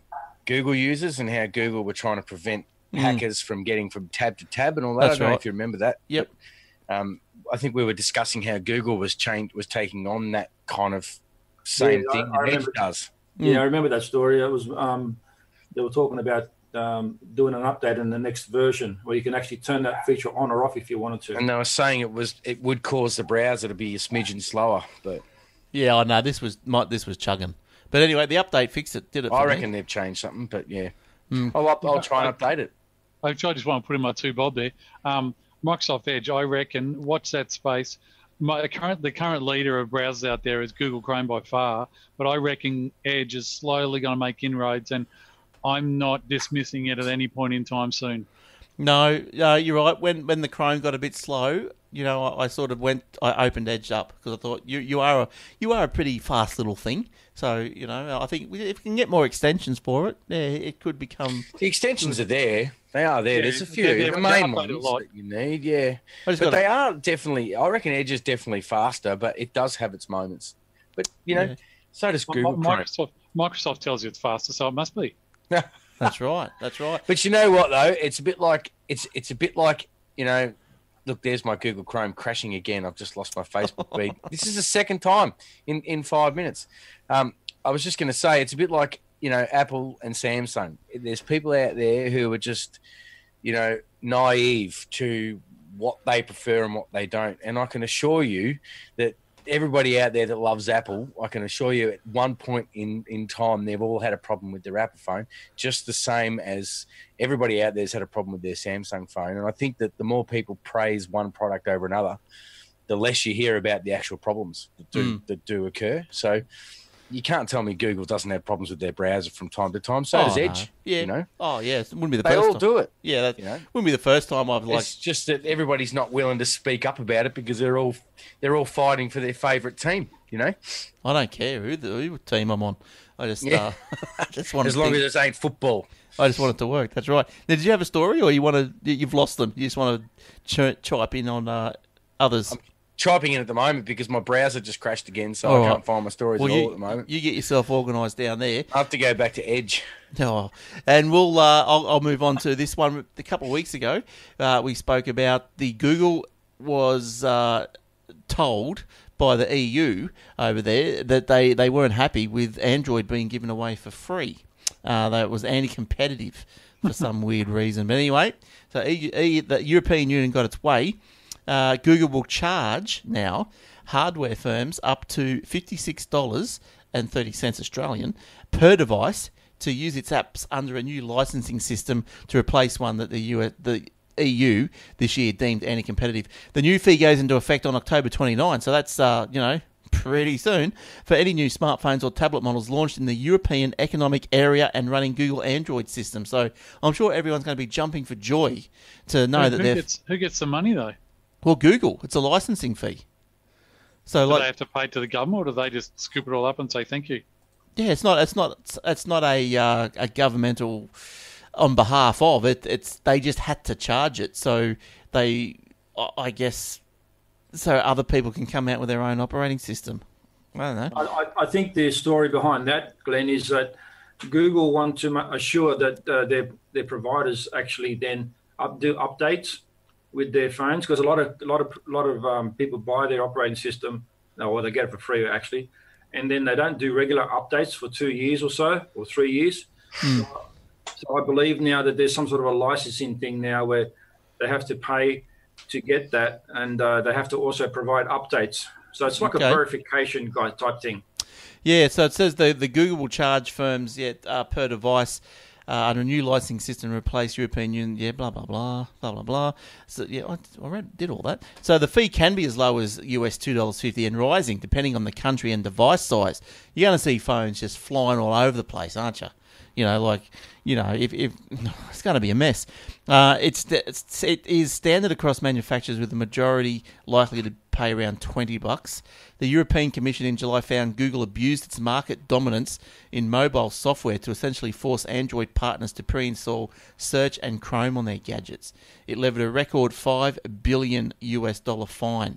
Google uses, and how Google were trying to prevent mm. hackers from getting from tab to tab and all that. That's I don't right. know if you remember that. Yep. But, um, I think we were discussing how Google was changed, was taking on that kind of same yeah, thing I, I Edge remember, does. Yeah, mm. I remember that story. It was um, they were talking about um, doing an update in the next version where you can actually turn that feature on or off if you wanted to. And they were saying it was it would cause the browser to be a smidgen slower, but. Yeah, I know. This was my, this was chugging. But anyway, the update fixed it, did it for I reckon me. They've changed something, but yeah. Mm. I'll, I'll try and update it. I, I just want to put in my two bob there. Um, Microsoft Edge, I reckon, watch that space. My current, The current leader of browsers out there is Google Chrome by far, but I reckon Edge is slowly going to make inroads, and I'm not dismissing it at any point in time soon. No, uh, you're right. When when the Chrome got a bit slow, you know, I, I sort of went, I opened Edge up because I thought you you are a you are a pretty fast little thing. So you know, I think if you can get more extensions for it, yeah, it could become. The extensions are there. They are there. Yeah, There's a few. They're, they're, the main ones that you need, yeah. But gotta, they are definitely. I reckon Edge is definitely faster, but it does have its moments. But you know, yeah. so does Google Chrome. Microsoft Microsoft tells you it's faster, so it must be. That's right. That's right. But you know what though? It's a bit like it's it's a bit like, you know, look, there's my Google Chrome crashing again. I've just lost my Facebook feed. This is the second time in, in five minutes. Um, I was just going to say, it's a bit like, you know, Apple and Samsung. There's people out there who are just, you know, naive to what they prefer and what they don't. And I can assure you that everybody out there that loves Apple, I can assure you at one point in, in time, they've all had a problem with their Apple phone, just the same as everybody out there's had a problem with their Samsung phone. And I think that the more people praise one product over another, the less you hear about the actual problems that do, mm. that do occur. So you can't tell me Google doesn't have problems with their browser from time to time. So oh, does Edge. No. Yeah. You know? Oh, yeah. It wouldn't be the they first all time. do it. Yeah. That you know? Wouldn't be the first time I've like... It's just that everybody's not willing to speak up about it because they're all they're all fighting for their favourite team, you know? I don't care who, the, who team I'm on. I just, yeah. uh, I just want As to long think... as it ain't football. I just want it to work. That's right. Now, did you have a story or you want to, you've lost them? You just want to ch- chirp in on uh, others? I'm typing in at the moment because my browser just crashed again, so all I can't right. find my stories well, at you, all at the moment. You get yourself organised down there. I have to go back to Edge. Oh, and we'll uh, I'll, I'll move on to this one. A couple of weeks ago, uh, we spoke about the Google was uh, told by the E U over there that they, they weren't happy with Android being given away for free. Uh, that it was anti-competitive for some weird reason. But anyway, so E U, E U, the European Union got its way. Uh, Google will charge now hardware firms up to fifty-six dollars and thirty cents Australian per device to use its apps under a new licensing system to replace one that the U S, the E U this year deemed anti-competitive. The new fee goes into effect on October twenty-ninth, so that's, uh, you know, pretty soon, for any new smartphones or tablet models launched in the European Economic Area and running Google Android system. So I'm sure everyone's going to be jumping for joy to know who, that they're... Gets, who gets the money, though? Well, Google, it's a licensing fee. So, do like, they have to pay to the government, or do they just scoop it all up and say thank you? Yeah, it's not. It's not. It's, it's not a uh, a governmental on behalf of it. It's they just had to charge it, so they, I guess, so other people can come out with their own operating system. I don't know. I, I think the story behind that, Glenn, is that Google want to assure that uh, their their providers actually then up, do updates with their phones, because a lot of a lot of a lot of um, people buy their operating system, or they get it for free actually, and then they don't do regular updates for two years or so, or three years. Hmm. So, so I believe now that there's some sort of a licensing thing now where they have to pay to get that, and uh, they have to also provide updates. So it's like okay. a verification guide type thing. Yeah. So it says the the Google will charge firms yet uh, per device. Uh, under a new licensing system to replace European Union, yeah, blah, blah, blah, blah, blah, blah. So, yeah, I, I read, did all that. So the fee can be as low as U S two dollars fifty and rising, depending on the country and device size. You're going to see phones just flying all over the place, aren't you? You know, like, you know, if, if it's going to be a mess. Uh, it's, it's it is standard across manufacturers, with the majority likely to pay around twenty bucks. The European Commission in July found Google abused its market dominance in mobile software to essentially force Android partners to pre-install Search and Chrome on their gadgets. It levied a record five billion US dollar fine,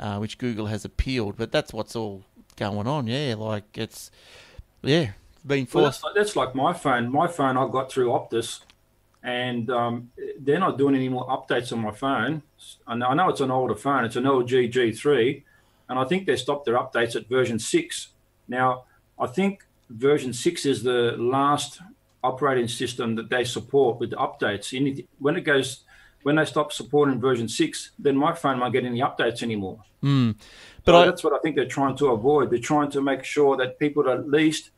uh, which Google has appealed. But that's what's all going on. Yeah, like it's yeah. Being forced. Well, that's, like, that's like my phone. My phone I got through Optus, and um, they're not doing any more updates on my phone. I know, I know it's an older phone. It's an L G G three, and I think they stopped their updates at version six. Now, I think version six is the last operating system that they support with the updates. When it goes, when they stop supporting version six, then my phone won't get any updates anymore. Mm. But so I, that's what I think they're trying to avoid. They're trying to make sure that people at least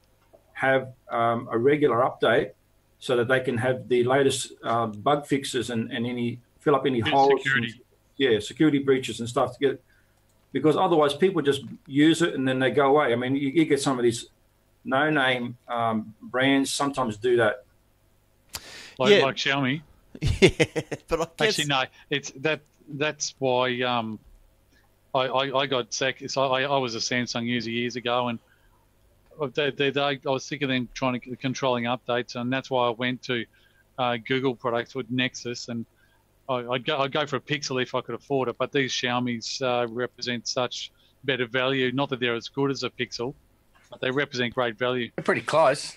have um, a regular update so that they can have the latest uh, bug fixes and, and any fill up any and holes. Security. And, yeah, security breaches and stuff to get, because otherwise people just use it and then they go away. I mean, you, you get some of these no-name um, brands sometimes do that. Like, yeah. like Xiaomi. Yeah, but I guess... Actually, no, it's that. That's why um, I, I, I got sacked. So I, I was a Samsung user years ago, and They, they, they, I was sick of them trying to controlling updates, and that's why I went to uh, Google products with Nexus, and I, I'd go I'd go for a Pixel if I could afford it. But these Xiaomi's uh, represent such better value. Not that they're as good as a Pixel, but they represent great value. They're pretty close.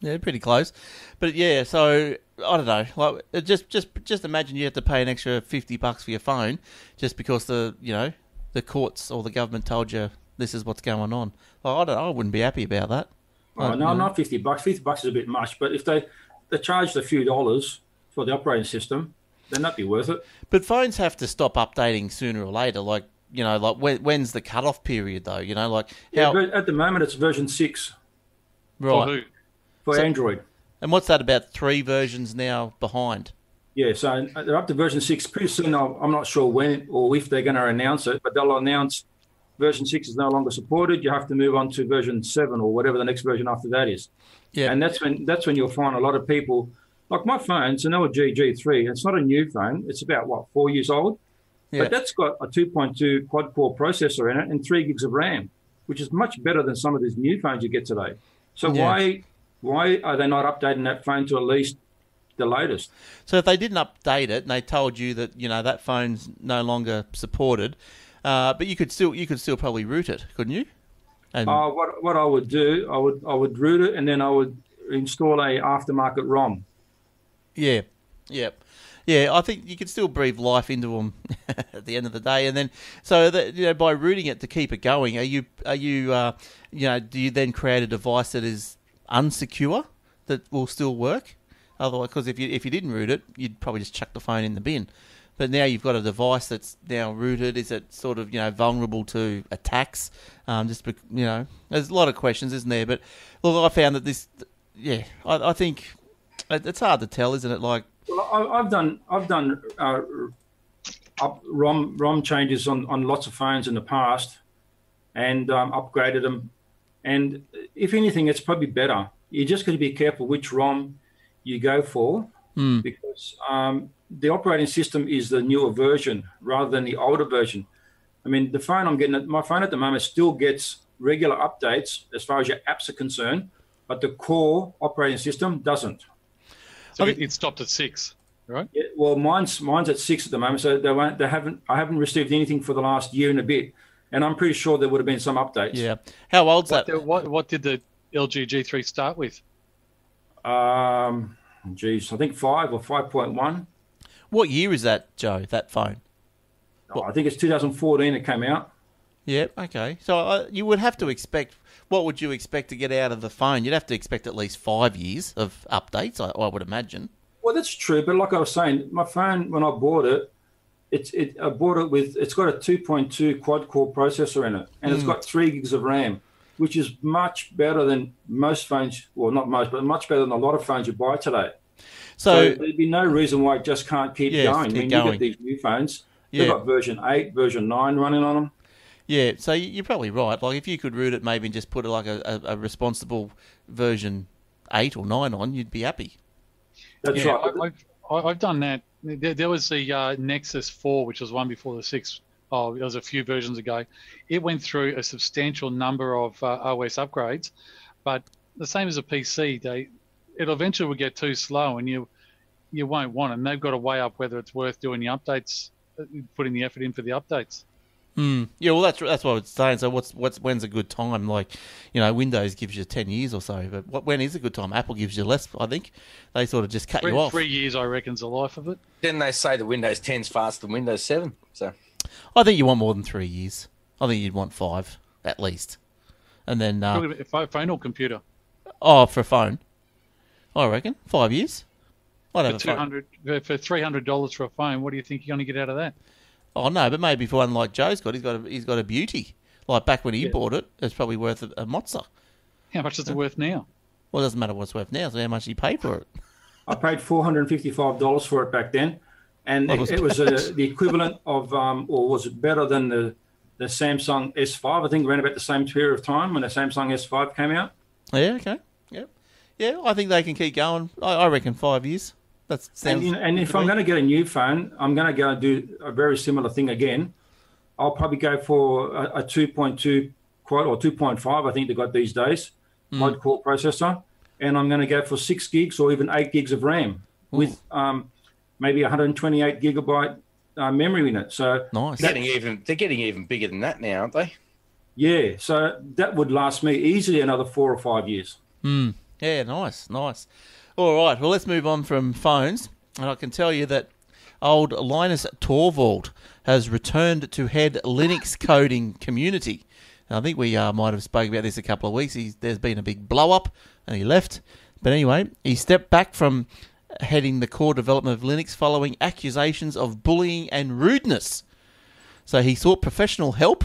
Yeah, pretty close. But yeah, so I don't know. Like, just just just imagine you have to pay an extra fifty bucks for your phone just because the you know the courts or the government told you this is what's going on. Like, I don't. I wouldn't be happy about that. Oh, like, no, you know. Not fifty bucks. Fifty bucks is a bit much. But if they they charged a few dollars for the operating system, then that'd be worth it. But phones have to stop updating sooner or later. Like you know, like when, when's the cutoff period though? You know, like how... yeah, but at the moment it's version six. Right. For who? For so, Android. And what's that, about three versions now behind? Yeah, so they're up to version six. Pretty soon, I'll, I'm not sure when or if they're going to announce it, but they'll announce version six is no longer supported. You have to move on to version seven or whatever the next version after that is. Yeah. And that's when that's when you'll find a lot of people, like my phone, it's an L G G three. It's not a new phone. It's about, what, four years old? Yeah. But that's got a two point two quad-core processor in it and three gigs of RAM, which is much better than some of these new phones you get today. So yeah. why... Why are they not updating that phone to at least the latest? So if they didn't update it and they told you that you know that phone's no longer supported, uh, but you could still you could still probably root it, couldn't you? And uh, what what I would do, I would I would root it and then I would install a aftermarket ROM. Yeah, yeah, yeah. I think you could still breathe life into them at the end of the day, and then so that you know by rooting it to keep it going, are you are you uh, you know do you then create a device that is unsecure that will still work? Otherwise, because if you if you didn't root it, you'd probably just chuck the phone in the bin. But now you've got a device that's now rooted. Is it sort of you know vulnerable to attacks? Um, just you know, there's a lot of questions, isn't there? But look, I found that this, yeah, I, I think it's hard to tell, isn't it? Like, well, I, I've done I've done uh, up, ROM ROM changes on on lots of phones in the past, and um, upgraded them. And if anything, it's probably better. You're just going to be careful which ROM you go for mm. because um, the operating system is the newer version rather than the older version. I mean, the phone I'm getting, my phone at the moment still gets regular updates as far as your apps are concerned, but the core operating system doesn't. So it, it stopped at six, right? Yeah, well, mine's mine's at six at the moment, so they won't. They haven't. I haven't received anything for the last year and a bit. And I'm pretty sure there would have been some updates. Yeah. How old's what that? The, what, what did the L G G three start with? Um, geez, I think five or five point one. What year is that, Joe, that phone? Oh, I think it's two thousand fourteen it came out. Yeah, okay. So uh, you would have to expect, what would you expect to get out of the phone? You'd have to expect at least five years of updates, I, I would imagine. Well, that's true. But like I was saying, my phone, when I bought it, It's it. I bought it with. It's got a two point two quad core processor in it, and mm. it's got three gigs of RAM, which is much better than most phones. Well, not most, but much better than a lot of phones you buy today. So, so there'd be no reason why it just can't keep yeah, going. Keep I mean, going. You get these new phones. Yeah. They've got version eight, version nine running on them. Yeah. So you're probably right. Like if you could root it, maybe and just put like a, a, a responsible version eight or nine on, you'd be happy. That's yeah, right. I, I, I've done that. There, there was the uh, Nexus four, which was one before the six. Oh, it was a few versions ago. It went through a substantial number of uh, O S upgrades, but the same as a P C, they it eventually will get too slow, and you you won't want it. And they've got to weigh up whether it's worth doing the updates, putting the effort in for the updates. Mm. Yeah, well, that's that's what I was saying. So, what's what's when's a good time? Like, you know, Windows gives you ten years or so, but what, when is a good time? Apple gives you less, I think. They sort of just cut three, you off. Three years, I reckon, is the life of it. Then they say the Windows ten's faster than Windows seven. So, I think you want more than three years. I think you'd want five at least, and then uh, phone or computer. Oh, for a phone, I reckon five years. I'd have for two hundred for three hundred dollars for a phone. What do you think you're going to get out of that? Oh no, but maybe for one like Joe's got, he's got a, he's got a beauty. Like back when he yeah. bought it, it's probably worth a, a mozza. How much is it worth now? Well, it doesn't matter what it's worth now. So how much he paid for it? I paid four hundred and fifty-five dollars for it back then, and it, it was a, the equivalent of, um, or was it better than the the Samsung S five? I think around about the same period of time when the Samsung S five came out. Yeah. Okay. Yep. Yeah, I think they can keep going. I, I reckon five years. That's and, you know, and if I'm going to get a new phone, I'm going to go and do a very similar thing again. I'll probably go for a, a two point two quad or two point five, I think they've got these days, mm. quad-core processor, and I'm going to go for six gigs or even eight gigs of RAM Ooh. with um, maybe one hundred twenty-eight gigabyte uh, memory in it. So nice. They're getting even they're getting even bigger than that now, aren't they? Yeah, so that would last me easily another four or five years. Mm. Yeah, nice, nice. All right, well, let's move on from phones. And I can tell you that old Linus Torvald has returned to head Linux coding community. Now, I think we uh, might have spoken about this a couple of weeks. He's, there's been a big blow-up, and he left. But anyway, he stepped back from heading the core development of Linux following accusations of bullying and rudeness. So he sought professional help.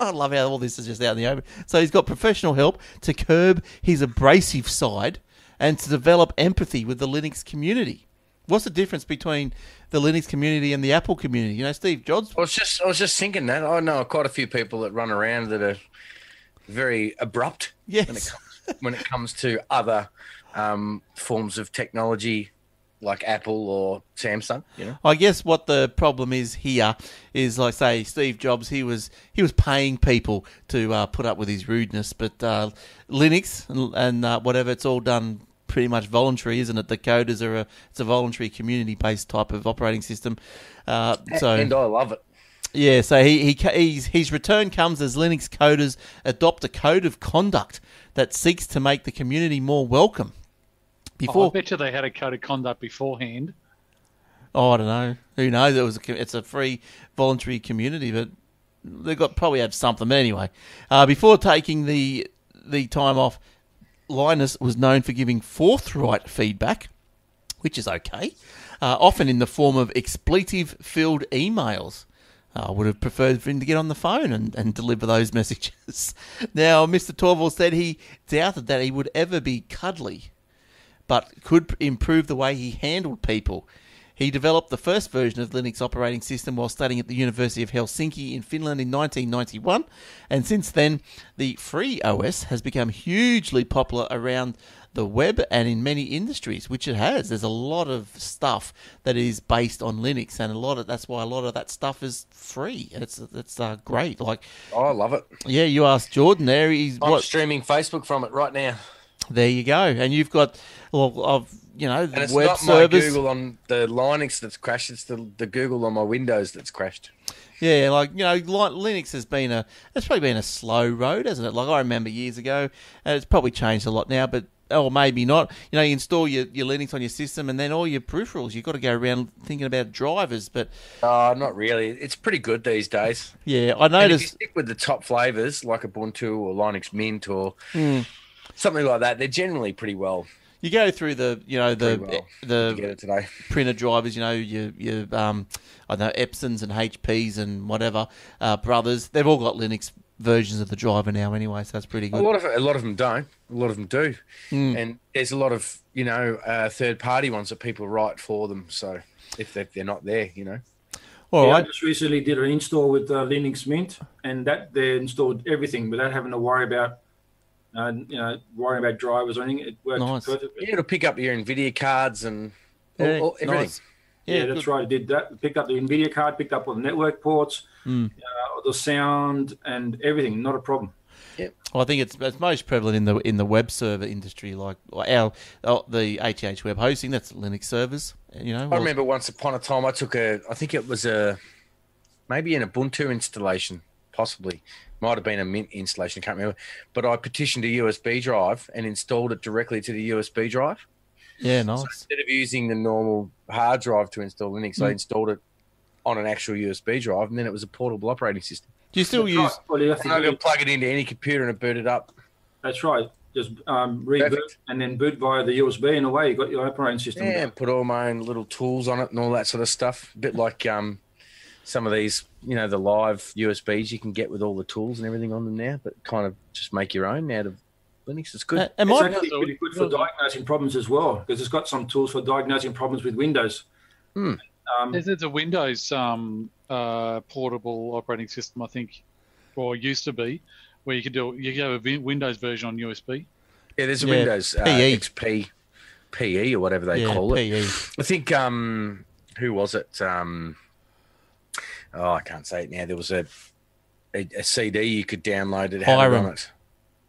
I love how all this is just out in the open. So he's got professional help to curb his abrasive side and to develop empathy with the Linux community. What's the difference between the Linux community and the Apple community? You know, Steve Jobs. I was just, I was just thinking that. I know quite a few people that run around that are very abrupt yes. when it comes, when it comes to other um, forms of technology, like Apple or Samsung. You know? I guess what the problem is here is, like, say, Steve Jobs, he was he was paying people to uh, put up with his rudeness, but uh, Linux and, and uh, whatever, it's all done pretty much voluntary, isn't it? The coders are a, it's a voluntary community-based type of operating system. Uh, so And I love it. Yeah, so he, he he's, his return comes as Linux coders adopt a code of conduct that seeks to make the community more welcome. Before, oh, I bet you they had a code of conduct beforehand. Oh, I don't know. Who knows? It was a, it's a free, voluntary community, but they've got probably have something. But anyway, uh, before taking the the time off, Linus was known for giving forthright feedback, which is okay, uh, often in the form of expletive-filled emails. I would have preferred for him to get on the phone and, and deliver those messages. Now, Mister Torvald said he doubted that he would ever be cuddly, but could improve the way he handled people. He developed the first version of Linux operating system while studying at the University of Helsinki in Finland in nineteen ninety-one, and since then, the free O S has become hugely popular around the web and in many industries, which it has. There's a lot of stuff that is based on Linux, and a lot of that's why a lot of that stuff is free. It's it's uh, great. Like, oh, I love it. Yeah, you asked Jordan there. He's I'm what? streaming Facebook from it right now. There you go, and you've got well, I've you know the and it's web not servers. My Google on the Linux that's crashed; it's the the Google on my Windows that's crashed. Yeah, like you know, Linux has been a it's probably been a slow road, hasn't it? Like I remember years ago, and it's probably changed a lot now, but or maybe not. You know, you install your, your Linux on your system, and then all your peripherals you've got to go around thinking about drivers. But uh, not really. It's pretty good these days. Yeah, I noticed. And if you stick with the top flavors like Ubuntu or Linux Mint or. Mm. Something like that. They're generally pretty well. You go through the, you know, the well the printer drivers. You know, your your um, I don't know, Epsons and H Ps and whatever uh, brothers. They've all got Linux versions of the driver now, anyway. So that's pretty good. A lot of a lot of them don't. A lot of them do. Mm. And there's a lot of you know uh, third party ones that people write for them. So if they're, they're not there, you know. All yeah, right. I just recently did an install with uh, Linux Mint, and that they installed everything without having to worry about. Uh, you know, worrying about drivers or anything, it worked nice. perfectly. Yeah, it'll pick up your NVIDIA cards and all, yeah, all, everything. Nice. Yeah, yeah that's right. It did that. It picked up the NVIDIA card, picked up all the network ports, mm. uh, the sound and everything. Not a problem. Yeah. Well, I think it's, it's most prevalent in the in the web server industry, like our oh, the A T H Web Hosting. That's Linux servers. You know, I well, remember once upon a time I took a, I think it was a maybe an Ubuntu installation, possibly. Might have been a Mint installation, I can't remember. But I petitioned a U S B drive and installed it directly to the U S B drive. Yeah, nice. So instead of using the normal hard drive to install Linux, mm. I installed it on an actual U S B drive, and then it was a portable operating system. Do you still that's use... Right. Well, you have to do... plug it into any computer and it boot it up. That's right. Just um, reboot Perfect. and then boot via the U S B, and away you got your operating system. Yeah, and put all my own little tools on it and all that sort of stuff. A bit like... Um, Some of these, you know, the live U S Bs you can get with all the tools and everything on them now, but kind of just make your own out of Linux. It's good. Uh, it's I, actually pretty good for diagnosing problems as well, because it's got some tools for diagnosing problems with Windows. Hmm. Um, there's, there's a Windows um, uh, portable operating system, I think, or used to be, where you could do you could have a Windows version on U S B. Yeah, there's a yeah. Windows uh, P E. X P, P E or whatever they yeah, call P E. it. I think um, who was it? Um, Oh, I can't say it now. There was a a, a C D you could download. It had Hiren. It on it.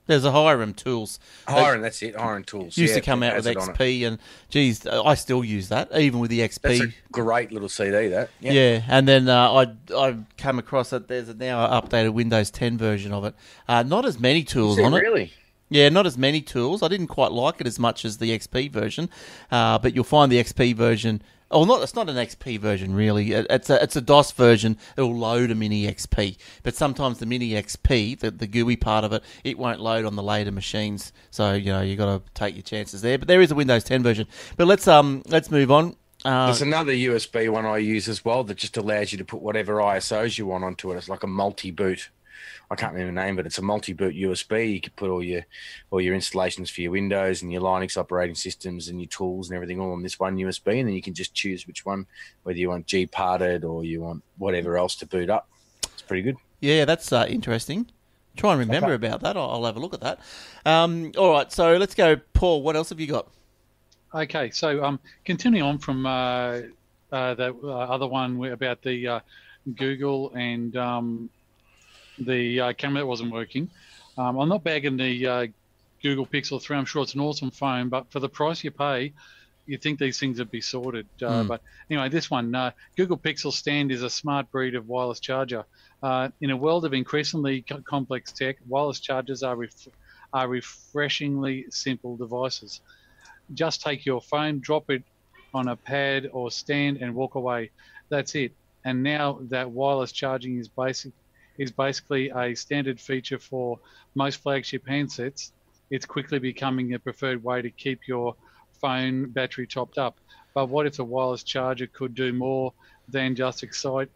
There's a Hiren Tools. Hiren, that's it. Hiren Tools. Used yeah, to come out with X P, and geez, I still use that, even with the X P. That's a great little C D, that. Yeah, yeah. And then uh, I I come across that there's a now updated Windows ten version of it. Uh, not as many tools on it. Really? Yeah, not as many tools. I didn't quite like it as much as the X P version, uh, but you'll find the X P version... Oh, not it's not an X P version, really. It's a it's a DOS version. It'll load a mini X P, but sometimes the mini X P, the, the G U I part of it, it won't load on the later machines. So you know you got to take your chances there. But there is a Windows ten version. But let's um let's move on. Uh, There's another U S B one I use as well that just allows you to put whatever I S Os you want onto it. It's like a multi-boot. I can't remember the name, but it's a multi-boot U S B. You can put all your all your installations for your Windows and your Linux operating systems and your tools and everything all on this one U S B, and then you can just choose which one, whether you want G-parted or you want whatever else to boot up. It's pretty good. Yeah, that's uh, interesting. Try and remember okay. about that. I'll, I'll have a look at that. Um, all right, so let's go. Paul, what else have you got? Okay, so um, continuing on from uh, uh, the uh, other one about the uh, Google and... Um, the uh, camera that wasn't working. Um, I'm not bagging the uh, Google Pixel three. I'm sure it's an awesome phone, but for the price you pay, you'd think these things would be sorted. Uh, mm. But anyway, this one, uh, Google Pixel Stand is a smart breed of wireless charger. Uh, in a world of increasingly co- complex tech, wireless chargers are, ref- are refreshingly simple devices. Just take your phone, drop it on a pad or stand and walk away. That's it. And now that wireless charging is basic, is basically a standard feature for most flagship handsets. It's quickly becoming the preferred way to keep your phone battery topped up. But what if the wireless charger could do more than just excite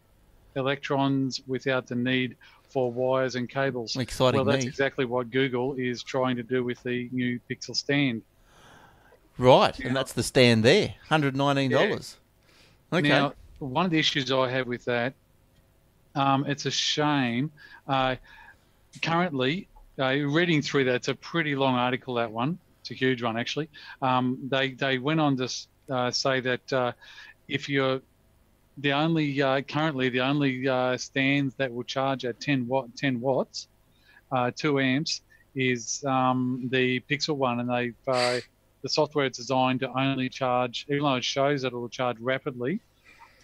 electrons without the need for wires and cables? Exciting. Well, that's me. Exactly what Google is trying to do with the new Pixel Stand. Right, now, and that's the stand there, one hundred nineteen dollars. Yeah. Okay. Now, one of the issues I have with that, Um, it's a shame. Uh, currently, uh, reading through that, it's a pretty long article, that one. It's a huge one, actually. Um, they they went on to uh, say that uh, if you're the only, uh, currently the only uh, stands that will charge at ten, watt, ten watts, uh, two amps, is um, the Pixel one. And they've uh, the software is designed to only charge, even though it shows that it will charge rapidly,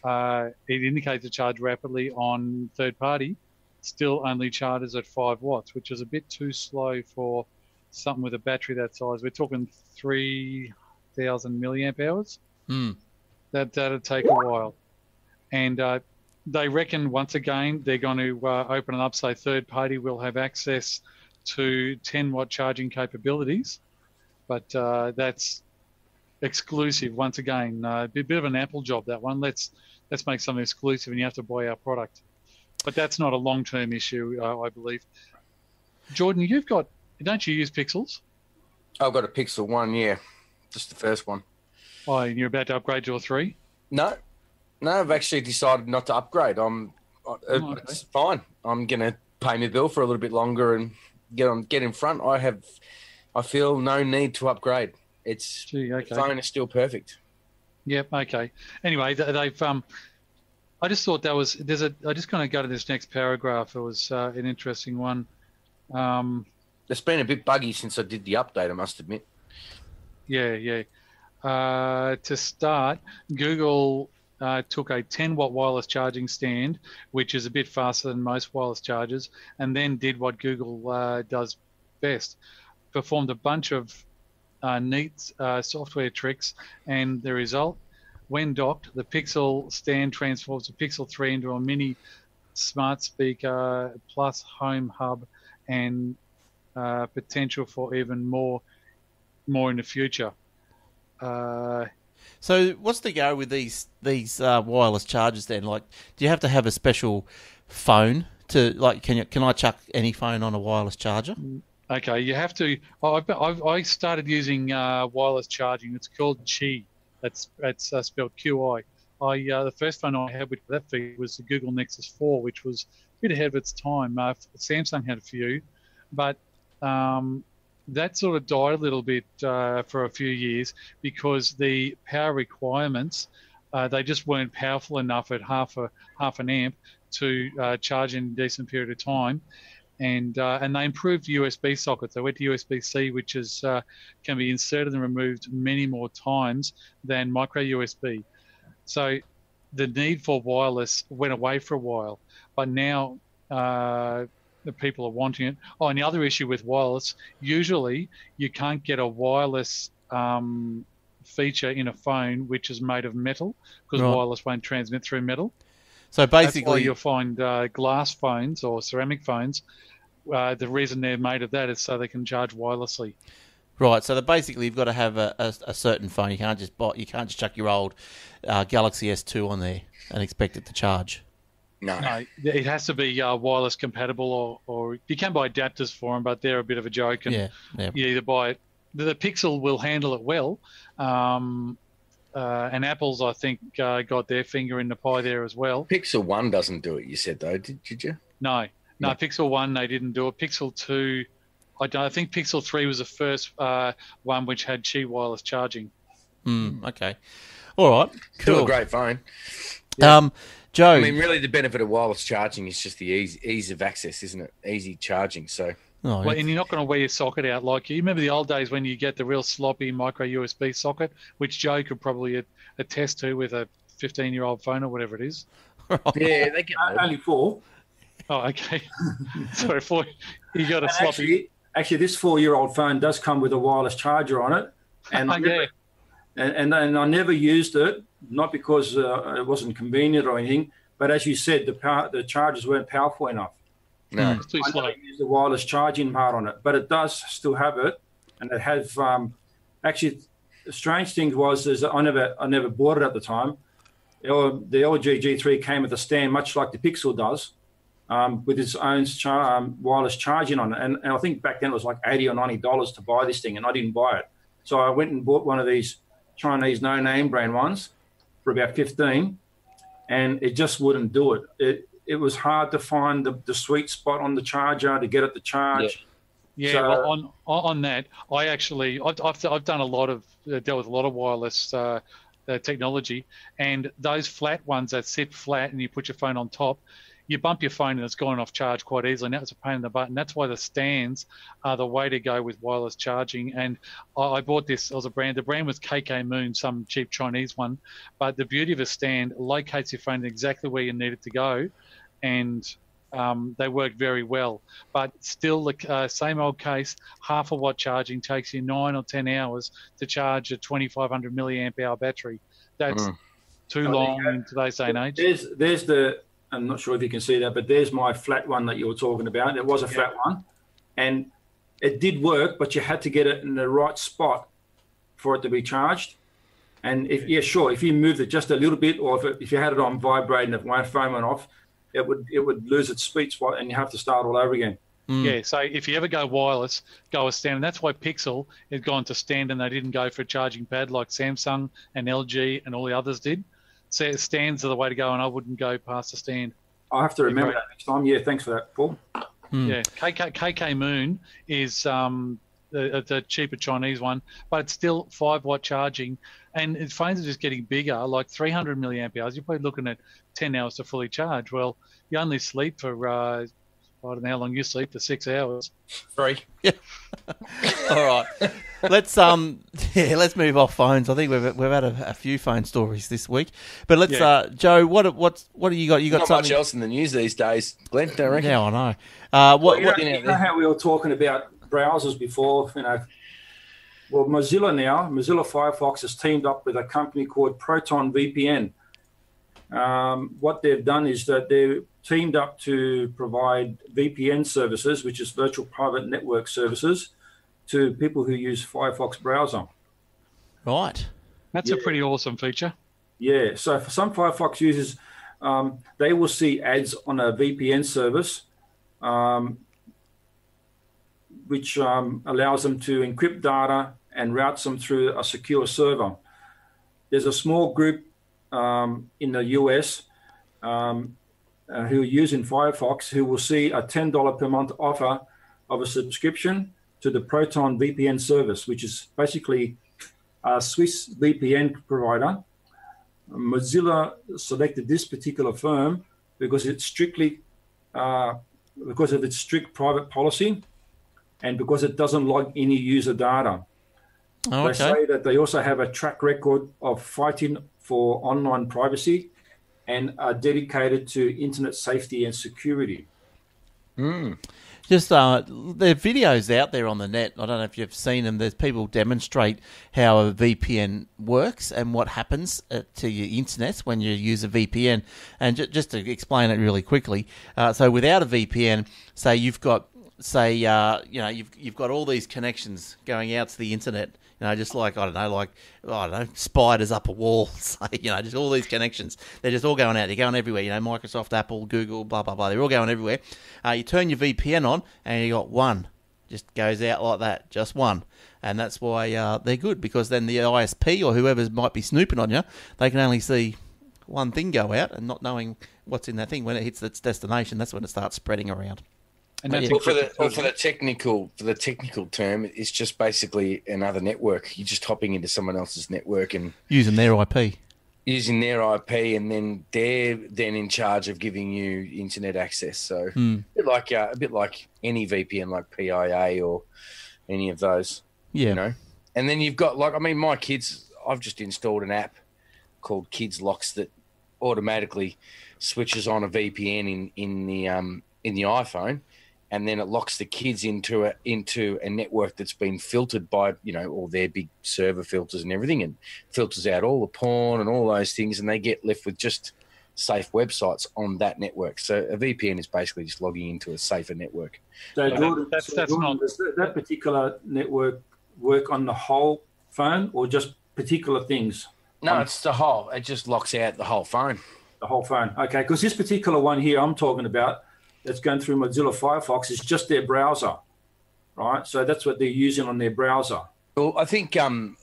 Uh, it indicates a charge rapidly on third party, still only charges at five watts, which is a bit too slow for something with a battery that size. We're talking three thousand milliamp hours. Mm. That, that'll take a while. And uh, they reckon, once again, they're going to uh, open it up so third party will have access to ten watt charging capabilities. But uh, that's exclusive, once again. Uh, a bit of an Apple job, that one. Let's... Let's make something exclusive, and you have to buy our product. But that's not a long-term issue, uh, I believe. Jordan, you've got, don't you use Pixels? I've got a Pixel one, yeah, just the first one. Oh, and you're about to upgrade to a three? No, no, I've actually decided not to upgrade. I'm, uh, oh, okay. It's fine. I'm gonna pay my bill for a little bit longer and get on, get in front. I have, I feel no need to upgrade. It's Gee, okay. The phone is still perfect. Yep. Okay. Anyway, they've. Um, I just thought that was. There's a. I just kind of go to this next paragraph. It was uh, an interesting one. Um, it's been a bit buggy since I did the update, I must admit. Yeah. Yeah. Uh, to start, Google uh, took a ten watt wireless charging stand, which is a bit faster than most wireless chargers, and then did what Google uh, does best: performed a bunch of Uh, neat uh, software tricks, and the result, when docked, the Pixel Stand transforms the Pixel three into a mini smart speaker plus home hub, and uh, potential for even more more in the future. Uh, so what's the go with these these uh, wireless chargers then? Like, do you have to have a special phone to, like, can you, can I chuck any phone on a wireless charger? Mm. Okay, you have to. I've, I've, I started using uh, wireless charging. It's called Qi. That's that's uh, spelled Q I. I uh, the first phone I had with that feature was the Google Nexus four, which was a bit ahead of its time. Uh, Samsung had a few, but um, that sort of died a little bit uh, for a few years because the power requirements uh, they just weren't powerful enough at half a half an amp to uh, charge in a decent period of time. and uh, and they improved U S B sockets. They went to U S B C, which is uh, can be inserted and removed many more times than micro U S B. So the need for wireless went away for a while, but now uh, the people are wanting it. Oh, and the other issue with wireless, usually you can't get a wireless um, feature in a phone which is made of metal, because right. wireless won't transmit through metal. So basically, that's why you'll find uh, glass phones or ceramic phones. Uh, the reason they're made of that is so they can charge wirelessly. Right. So basically, you've got to have a, a, a certain phone. You can't just buy, you can't just chuck your old uh, Galaxy S two on there and expect it to charge. No, no, it has to be uh, wireless compatible, or, or you can buy adapters for them, but they're a bit of a joke. And yeah, yeah. You either buy it. The Pixel will handle it well. Um, Uh, and Apple's, I think, uh, got their finger in the pie there as well. Pixel one doesn't do it, you said, though, did, did you? No. No, yeah. Pixel one, they didn't do it. Pixel two, I don't. I think Pixel three was the first uh, one which had Qi wireless charging. Mm, okay. All right. Cool. Still a great phone. Yeah. Um, Joe. I mean, really, the benefit of wireless charging is just the ease, ease of access, isn't it? Easy charging, so... Oh, well, and you're not going to wear your socket out like you. You remember the old days when you get the real sloppy micro U S B socket, which Joe could probably attest to with a fifteen-year-old phone or whatever it is. Yeah, they get uh, only four. Oh, okay. Sorry, four. You got a and sloppy. Actually, actually, this four-year-old phone does come with a wireless charger on it, and oh, I never, yeah. and, and and I never used it, not because uh, it wasn't convenient or anything, but as you said, the power, the chargers weren't powerful enough. No, it's too slow. I don't use the wireless charging part on it, but it does still have it, and it has. Um, actually, the strange thing was is that I never, I never bought it at the time. The L G G three came with a stand, much like the Pixel does, um, with its own char- um, wireless charging on it. And, and I think back then it was like eighty or ninety dollars to buy this thing, and I didn't buy it. So I went and bought one of these Chinese no-name brand ones for about fifteen, and it just wouldn't do it. It It was hard to find the, the sweet spot on the charger to get it to charge. Yeah, yeah so, well, on on that, I actually I've I've, I've done a lot of uh, dealt with a lot of wireless uh, uh, technology, and those flat ones that sit flat and you put your phone on top, you bump your phone and it's going off charge quite easily. And that was a pain in the butt. And that's why the stands are the way to go with wireless charging. And I, I bought this as a brand. The brand was K K Moon, some cheap Chinese one. But the beauty of a stand, locates your phone exactly where you need it to go. And um, they work very well. But still, the uh, same old case, half a watt charging takes you nine or ten hours to charge a twenty-five hundred milliamp hour battery. That's mm. too oh, long in today's day and age. There's, there's the, I'm not sure if you can see that, but there's my flat one that you were talking about. It was a yeah. flat one, and it did work, but you had to get it in the right spot for it to be charged. And if, yeah, sure, if you moved it just a little bit, or if, it, if you had it on vibrate and if one phone went off, it would it would lose its sweet spot, and you have to start all over again. Mm. Yeah, so if you ever go wireless, go a stand. And that's why Pixel has gone to stand, and they didn't go for a charging pad like Samsung and L G and all the others did. So stands are the way to go, and I wouldn't go past the stand. I'll have to remember that next time. Yeah, thanks for that, Paul. Mm. Yeah, K K, K K Moon is um, the, the cheaper Chinese one, but it's still five-watt charging, and its phones are just getting bigger, like three hundred milliamp hours. You're probably looking at ten hours to fully charge. Well, you only sleep for, uh, I don't know how long you sleep, for six hours. Three. Yeah. All right. Let's um yeah let's move off phones. I think we've we've had a, a few phone stories this week, but let's yeah. uh Joe, what what's what do you got? You got not something... much else in the news these days, Glenn? Don't reckon. Yeah, I know. Uh, what well, you, what, know, you know how we were talking about browsers before, you know. Well, Mozilla now, Mozilla Firefox has teamed up with a company called Proton V P N. Um, what they've done is that they've teamed up to provide V P N services, which is virtual private network services, to people who use Firefox browser. Right. That's yeah. a pretty awesome feature. Yeah. So for some Firefox users, um, they will see ads on a V P N service, um, which um, allows them to encrypt data and routes them through a secure server. There's a small group um, in the U S um, uh, who are using Firefox who will see a ten dollars per month offer of a subscription to the Proton V P N service, which is basically a Swiss V P N provider. Mozilla selected this particular firm because it strictly uh, because of its strict private policy and because it doesn't log any user data. Oh, okay. They say that they also have a track record of fighting for online privacy and are dedicated to internet safety and security. Mm. Just uh, there are videos out there on the net. I don't know if you've seen them. There's people demonstrate how a V P N works and what happens uh, to your internet when you use a V P N. And ju- just to explain it really quickly, uh, so without a V P N, say you've got say uh, you know you've you've got all these connections going out to the internet. You know, just like, I don't know, like, I don't know, spiders up a wall, say, you know, just all these connections. They're just all going out. They're going everywhere, you know, Microsoft, Apple, Google, blah, blah, blah. They're all going everywhere. Uh, you turn your V P N on and you got one. Just goes out like that, just one. And that's why uh, they're good, because then the I S P or whoever might be snooping on you, they can only see one thing go out and not knowing what's in that thing. When it hits its destination, that's when it starts spreading around. And that's well, for the well, for the technical for the technical term, it's just basically another network. You're just hopping into someone else's network and using their I P, using their I P, and then they're then in charge of giving you internet access. So mm. a bit like uh, a bit like any V P N, like P I A or any of those. Yeah, you know. And then you've got like I mean, my kids. I've just installed an app called Kids Locks that automatically switches on a V P N in in the um in the iPhone. And then it locks the kids into a into a network that's been filtered by, you know, all their big server filters and everything, and filters out all the porn and all those things, and they get left with just safe websites on that network. So a V P N is basically just logging into a safer network. So, so Jordan, that's, so that's Jordan, not... does that, that particular network work on the whole phone or just particular things? No, on... it's the whole. It just locks out the whole phone. The whole phone. Okay, because this particular one here I'm talking about, that's going through Mozilla Firefox, is just their browser, right? So that's what they're using on their browser. Well, I think um,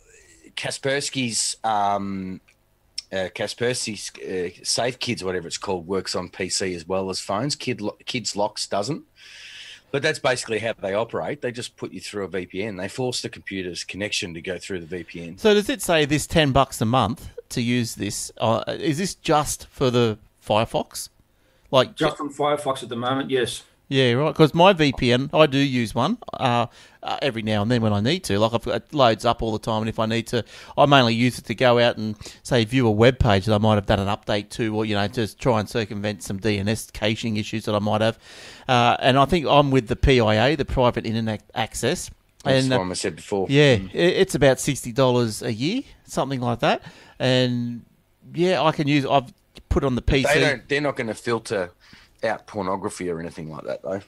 Kaspersky's um, uh, Kaspersky's uh, Safe Kids, whatever it's called, works on P C as well as phones. Kid lo- Kids Locks doesn't. But that's basically how they operate. They just put you through a V P N. They force the computer's connection to go through the V P N. So does it say this ten bucks a month to use this? Uh, is this just for the Firefox? Like just on Firefox at the moment, yes. Yeah, right. Because my V P N, I do use one uh, uh, every now and then when I need to. Like I've, it loads up all the time, and if I need to, I mainly use it to go out and say view a web page that I might have done an update to, or you know, just try and circumvent some D N S caching issues that I might have. Uh, and I think I'm with the P I A, the Private Internet Access. That's what I said before. Yeah, mm. it's about sixty dollars a year, something like that. And yeah, I can use. I've put on the P C. They don't, they're not going to filter out pornography or anything like that, though.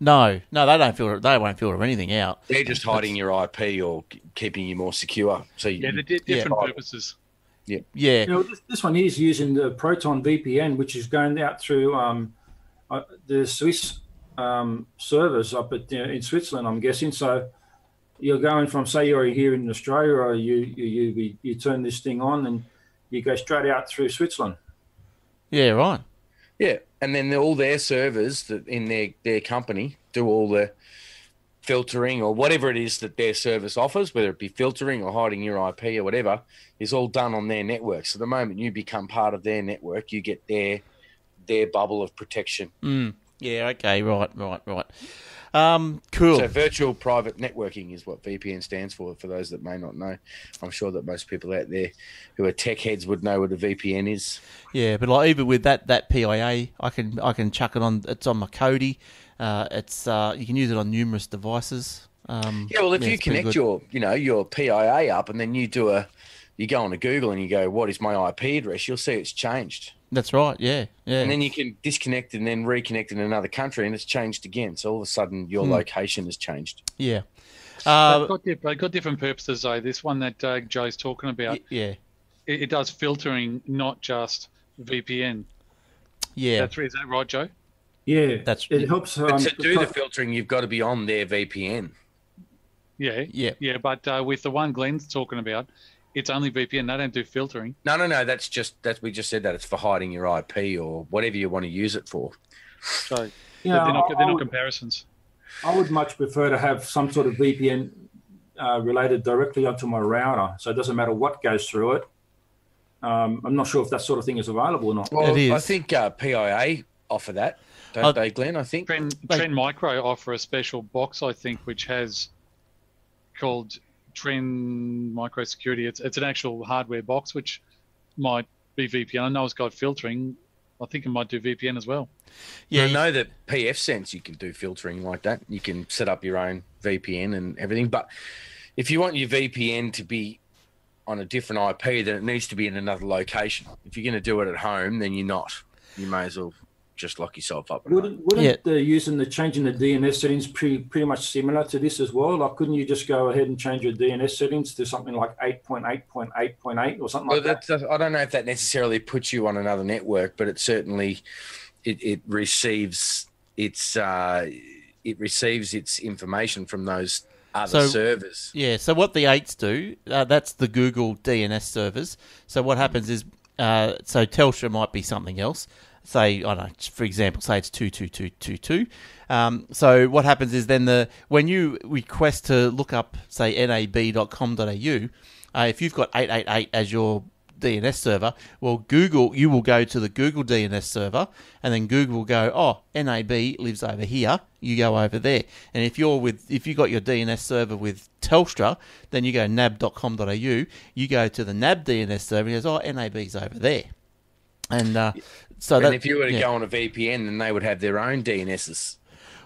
No, no, they don't filter. They won't filter anything out. They're just hiding That's... your I P or keeping you more secure. So you, yeah, they're d- different yeah. purposes. Yeah, yeah. You know, this, this one is using the Proton V P N, which is going out through um, uh, the Swiss um, servers up at, you know, in Switzerland, I'm guessing. So you're going from, say, you're here in Australia, or you you you, you turn this thing on and you go straight out through Switzerland. Yeah, right. Yeah, and then all their servers that in their, their company do all the filtering or whatever it is that their service offers, whether it be filtering or hiding your I P or whatever, is all done on their network. So the moment you become part of their network, you get their their bubble of protection. Mm. Yeah, okay, right, right, right. Um, cool. So virtual private networking is what V P N stands for, for those that may not know. I'm sure that most people out there who are tech heads would know what a V P N is. Yeah, but like even with that that P I A, I can I can chuck it on. It's on my Kodi. Uh, it's uh, you can use it on numerous devices. Um, yeah, well, if yeah, you connect your you know your P I A up and then you do a you go onto Google and you go, what is my I P address? You'll see it's changed. That's right, yeah, yeah. And then you can disconnect and then reconnect in another country, and it's changed again. So all of a sudden, your mm. location has changed. Yeah, uh, they've got, they've got different purposes though. This one that uh, Joe's talking about, yeah, it, it does filtering, not just V P N. Yeah, that's, is that right, Joe? Yeah, that's it helps. Um, but to do the filtering, you've got to be on their V P N. Yeah, yeah, yeah. But uh, with the one Glenn's talking about, it's only V P N. They don't do filtering. No, no, no. That's just that we just said that it's for hiding your I P or whatever you want to use it for. So you know, they're not, they're would, not comparisons. I would much prefer to have some sort of V P N uh, related directly onto my router, so it doesn't matter what goes through it. Um, I'm not sure if that sort of thing is available or not. Well, it is. I think uh, P I A offer that. Don't uh, they, Glenn? I think Trend, Trend Micro offer a special box, I think, which has called Trend Micro Security. It's it's an actual hardware box which might be V P N. I know it's got filtering. I think it might do V P N as well. Yeah, I know that P F Sense you can do filtering like that. You can set up your own V P N and everything. But if you want your V P N to be on a different I P, then it needs to be in another location. If you're going to do it at home, then you're not. You may as well just lock yourself up. Wouldn't, wouldn't yeah. the using the changing the D N S settings pretty, pretty much similar to this as well? Like, couldn't you just go ahead and change your D N S settings to something like eight point eight point eight point eight or something well, like that? That's, I don't know if that necessarily puts you on another network, but it certainly it, it receives its uh, it receives its information from those other so, servers. Yeah, so what the eights do, uh, that's the Google D N S servers. So what happens is, uh, so Telstra might be something else. Say, I don't know, for example, say it's two two two two two. Um, so what happens is then the when you request to look up, say, nab dot com dot a u, uh, if you've got eight eight eight as your D N S server, well, Google, you will go to the Google D N S server, and then Google will go, oh, N A B lives over here, you go over there. And if you're with, if you got your D N S server with Telstra, then you go nab dot com dot a u, you go to the N A B D N S server, and goes, oh, N A B's over there. And uh, so and that, if you were to yeah. go on a V P N, then they would have their own D N Ss.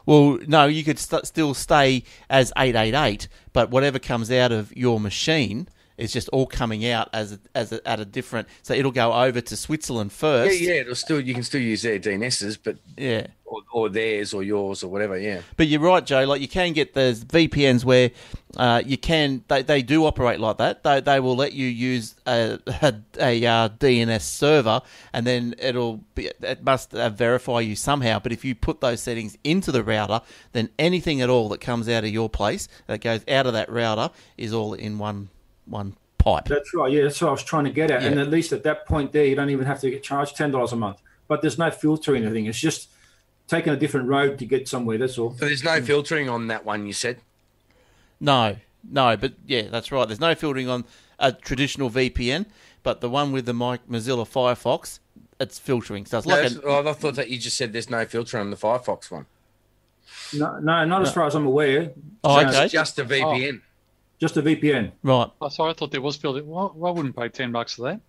Well, no, you could st- still stay as eight eight eight, but whatever comes out of your machine. It's just all coming out as a, as a, at a different. So it'll go over to Switzerland first. Yeah, yeah. It'll still you can still use their D N Ss, but yeah, or, or theirs or yours or whatever. Yeah. But you're right, Joe. Like you can get those V P Ns where uh, you can they, they do operate like that. They they will let you use a a, a uh, D N S server, and then it'll be, it must uh, verify you somehow. But if you put those settings into the router, then anything at all that comes out of your place that goes out of that router is all in one. one pipe. That's right. Yeah, that's what I was trying to get at. Yeah. And at least at that point there, you don't even have to get charged ten dollars a month. But there's no filtering or anything. It's just taking a different road to get somewhere. That's all. So there's no filtering on that one, you said? No, no. But yeah, that's right. There's no filtering on a traditional V P N, but the one with the Mozilla Firefox, it's filtering. So it's no, like a... well, I thought that you just said there's no filtering on the Firefox one. No, no, not no. as far as I'm aware. Oh, so okay. It's just a V P N. Oh. Just a V P N. Right. Oh, sorry, I thought there was filtering. Why, why wouldn't pay ten bucks for that?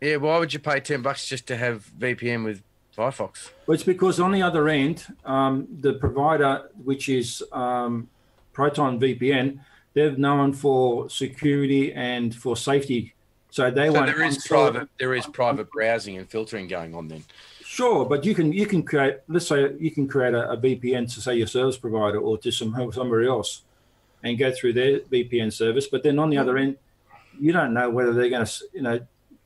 Yeah, why would you pay ten bucks just to have V P N with Firefox? Well, it's because on the other end, um, the provider, which is um, Proton V P N, they're known for security and for safety. So they so want there is private there is private browsing and filtering going on then. Sure, but you can you can create let's say you can create a, a V P N to say your service provider or to some somebody else. And go through their V P N service, but then on the other end, you don't know whether they're going to, you know,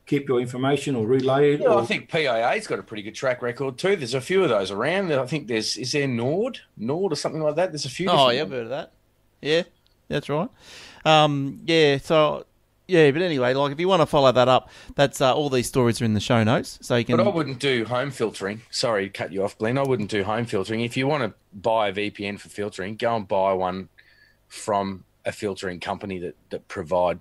keep your information or relay it. Yeah, or... I think P I A's got a pretty good track record too. There's a few of those around. I think there's is there Nord, Nord or something like that. There's a few. Oh, yeah, I've heard of that. Yeah, that's right. Um, yeah, so. Yeah, but anyway, like if you want to follow that up, that's uh, all these stories are in the show notes, so you can. But I wouldn't do home filtering. Sorry, cut you off, Glenn. I wouldn't do home filtering. If you want to buy a V P N for filtering, go and buy one from a filtering company that, that provide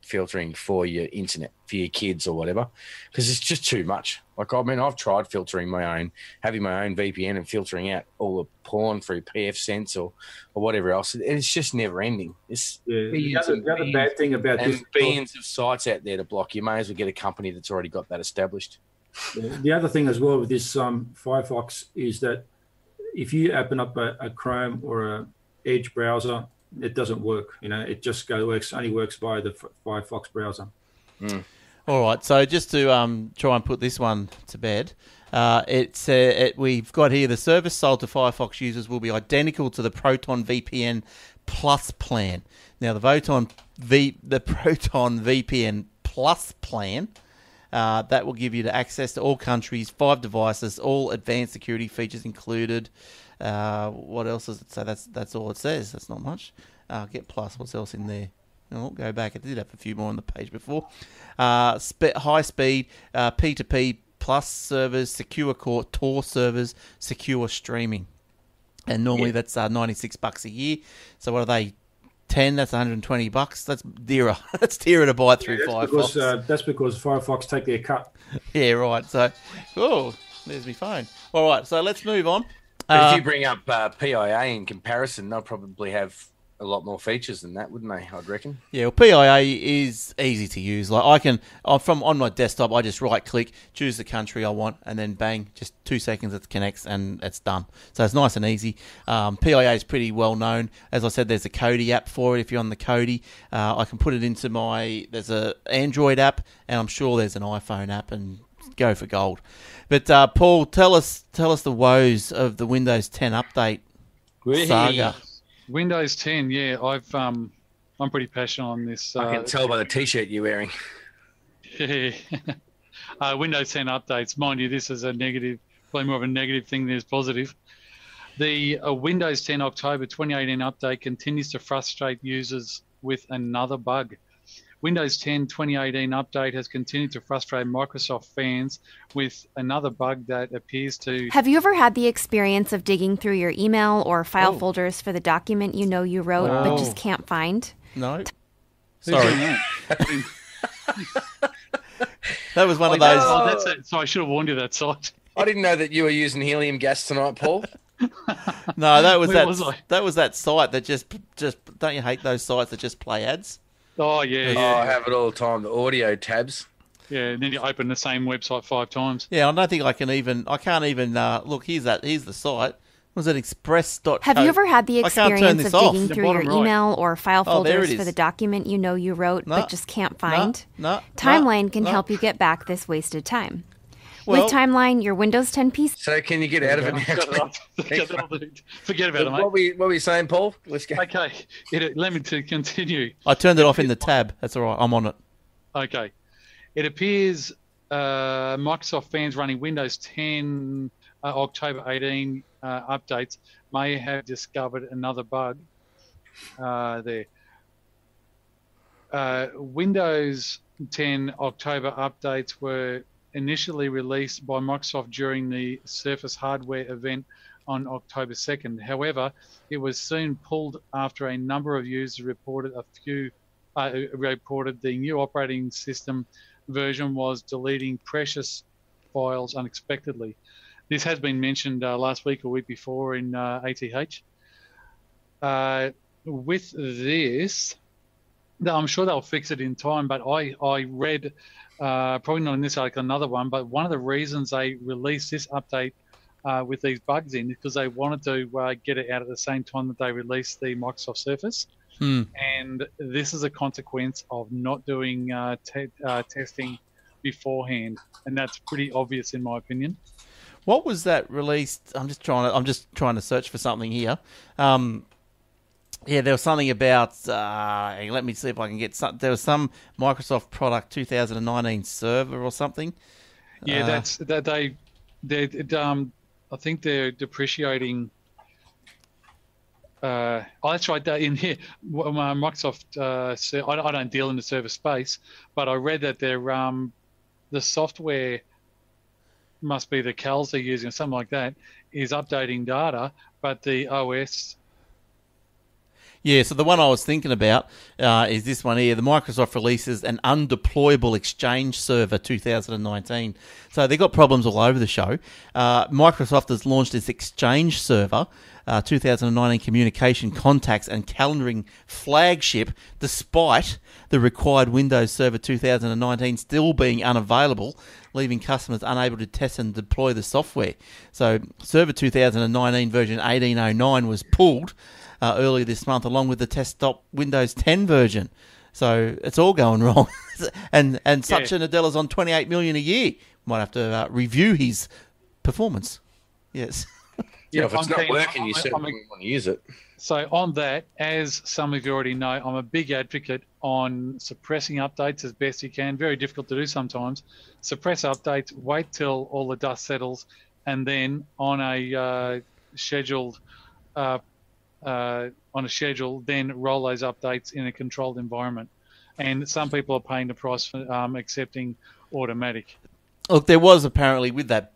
filtering for your internet, for your kids or whatever, because it's just too much. Like, I mean, I've tried filtering my own, having my own V P N and filtering out all the porn through P F Sense or, or whatever else. And it's just never ending. It's yeah. the other, the other bad thing about this. There's billions of sites out there to block. You may as well get a company that's already got that established. The, the other thing as well with this um, Firefox is that if you open up a, a Chrome or a Edge browser, it doesn't work, you know. It just go works only works by the Firefox browser. Mm. All right. So just to um, try and put this one to bed, uh, it's uh, it, we've got here the service sold to Firefox users will be identical to the Proton V P N Plus plan. Now the Voton V the Proton V P N Plus plan. Uh, that will give you the access to all countries, five devices, all advanced security features included. Uh, what else does it say? That's that's all it says. That's not much. Uh, get plus. What's else in there? I'll go back. I did have a few more on the page before. Uh, spe- high speed uh, P two P plus servers, secure core, Tor servers, secure streaming. And normally yeah. that's uh, ninety-six bucks a year. So what are they? ten, that's one hundred twenty bucks. That's dearer. That's dearer to buy through yeah, that's Firefox. Because, uh, that's because Firefox take their cut. Yeah, right. So, oh, There's me phone. All right, so let's move on. Uh, if you bring up uh, P I A in comparison, they'll probably have a lot more features than that, wouldn't they? I'd reckon. Yeah, well, P I A is easy to use. Like I can, I'm from on my desktop, I just right click, choose the country I want, and then bang, just two seconds it connects and it's done. So it's nice and easy. Um, P I A is pretty well known. As I said, there's a Kodi app for it. If you're on the Kodi, uh, I can put it into my. There's an Android app, and I'm sure there's an iPhone app, and go for gold. But uh, Paul, tell us tell us the woes of the Windows ten update Wee. saga. Windows ten, yeah, I've um, I'm pretty passionate on this. Uh, I can tell by the T-shirt you're wearing. Yeah, uh, Windows ten updates. Mind you, this is a negative, probably more of a negative thing than is positive. The uh, Windows ten October twenty eighteen update continues to frustrate users with another bug. Windows ten twenty eighteen update has continued to frustrate Microsoft fans with another bug that appears to... Have you ever had the experience of digging through your email or file oh. folders for the document you know you wrote oh. but just can't find? No. Sorry. That was one of those... Oh, that's it. So I should have warned you that site. I didn't know that you were using helium gas tonight, Paul. No, that was that, was that was that site that just... just Don't you hate those sites that just play ads? Oh, yeah, yeah. Oh, I have it all the time, the audio tabs. Yeah, and then you open the same website five times. Yeah, I don't think I can even, I can't even, uh, look, here's that. Here's the site. Was it express dot co? Have you ever had the experience of off. digging through your right. email or file folders oh, for the document you know you wrote no, but just can't find? No, no, Timeline no, can no. help you get back this wasted time. Well, with Timeline, your Windows ten P C. So can you get out of it now? Forget about it, mate. What were you, what were you saying, Paul? Let's go. Okay. It, let me to continue. I turned it off in the tab. That's all right. I'm on it. Okay. It appears uh, Microsoft fans running Windows ten uh, October eighteen uh, updates may have discovered another bug uh, there. Uh, Windows ten October updates were... initially released by Microsoft during the Surface hardware event on October second. However, it was soon pulled after a number of users reported a few uh, reported the new operating system version was deleting precious files unexpectedly. This has been mentioned uh, last week or week before in uh, A T H. Uh, with this, I'm sure they'll fix it in time, but I, I read... Uh, probably not in this article, another one, but one of the reasons they released this update uh, with these bugs in is because they wanted to uh, get it out at the same time that they released the Microsoft Surface. Hmm. And this is a consequence of not doing uh, te uh, testing beforehand, and that's pretty obvious in my opinion. What was that released? I'm just trying to, I'm just trying to search for something here. Um, Yeah, there was something about, uh, let me see if I can get some, there was some Microsoft product two thousand nineteen server or something. Yeah, uh, that's, that they, they, um, I think they're depreciating, uh, oh, that's right, in here, Microsoft, uh, I don't deal in the server space, but I read that they're, um, the software must be the C A Ls they're using or something like that, is updating data, but the O S... Yeah, so the one I was thinking about uh, is this one here. The Microsoft releases an undeployable Exchange Server two thousand nineteen. So they've got problems all over the show. Uh, Microsoft has launched its Exchange Server uh, two thousand nineteen communication, contacts and calendaring flagship, despite the required Windows Server two thousand nineteen still being unavailable, leaving customers unable to test and deploy the software. So Server two thousand nineteen version eighteen oh nine was pulled Uh, earlier this month, along with the desktop Windows ten version, so it's all going wrong. and and Satya yeah. Nadella's on twenty-eight million a year. Might have to uh, review his performance. Yes. Yeah, if it's I'm not working, you certainly want to use it. So on that, as some of you already know, I'm a big advocate on suppressing updates as best you can. Very difficult to do sometimes. Suppress updates. Wait till all the dust settles, and then on a uh, scheduled. Uh, Uh, on a schedule, then roll those updates in a controlled environment. And some people are paying the price for um, accepting automatic. Look, there was apparently, with that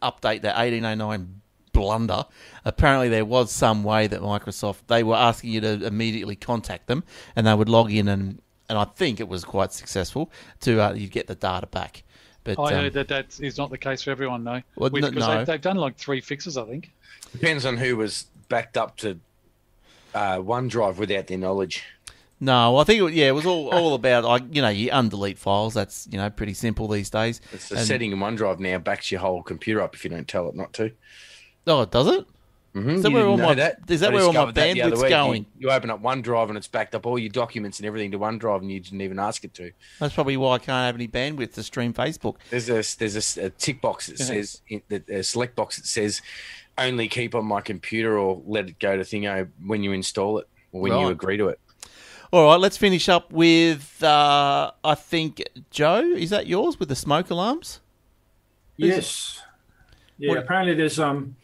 update, that eighteen oh nine blunder, apparently there was some way that Microsoft, they were asking you to immediately contact them, and they would log in, and, and I think it was quite successful, to uh, you'd get the data back. But I um, heard that that is not the case for everyone, though. Well, Which, no, no. They've, they've done like three fixes, I think. Depends on who was backed up to uh, OneDrive without their knowledge. No, I think it, yeah, it was all, all about like you know you undelete files. That's you know pretty simple these days. It's the and, setting in OneDrive now backs your whole computer up if you don't tell it not to. Oh, does it? Mm-hmm. Is that you where all my that? Is that I where all my bandwidth's going? You, you open up OneDrive and it's backed up all your documents and everything to OneDrive, and you didn't even ask it to. That's probably why I can't have any bandwidth to stream Facebook. There's a there's a, a tick box that says a select box that says only keep on my computer or let it go to Thingo when you install it or when right. you agree to it. All right, let's finish up with, uh, I think, Joe, is that yours with the smoke alarms? Who's yes. It? Yeah, what? Apparently there's um,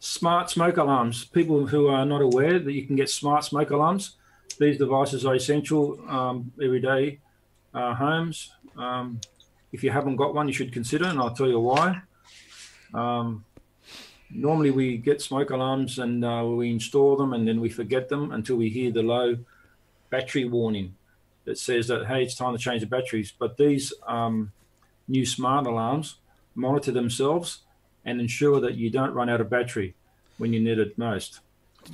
smart smoke alarms. People who are not aware that you can get smart smoke alarms. These devices are essential um, everyday uh, homes. Um, if you haven't got one, you should consider, and I'll tell you why. Um, normally we get smoke alarms and uh, we install them and then we forget them until we hear the low battery warning that says that, hey, it's time to change the batteries. But these um, new smart alarms monitor themselves and ensure that you don't run out of battery when you need it most.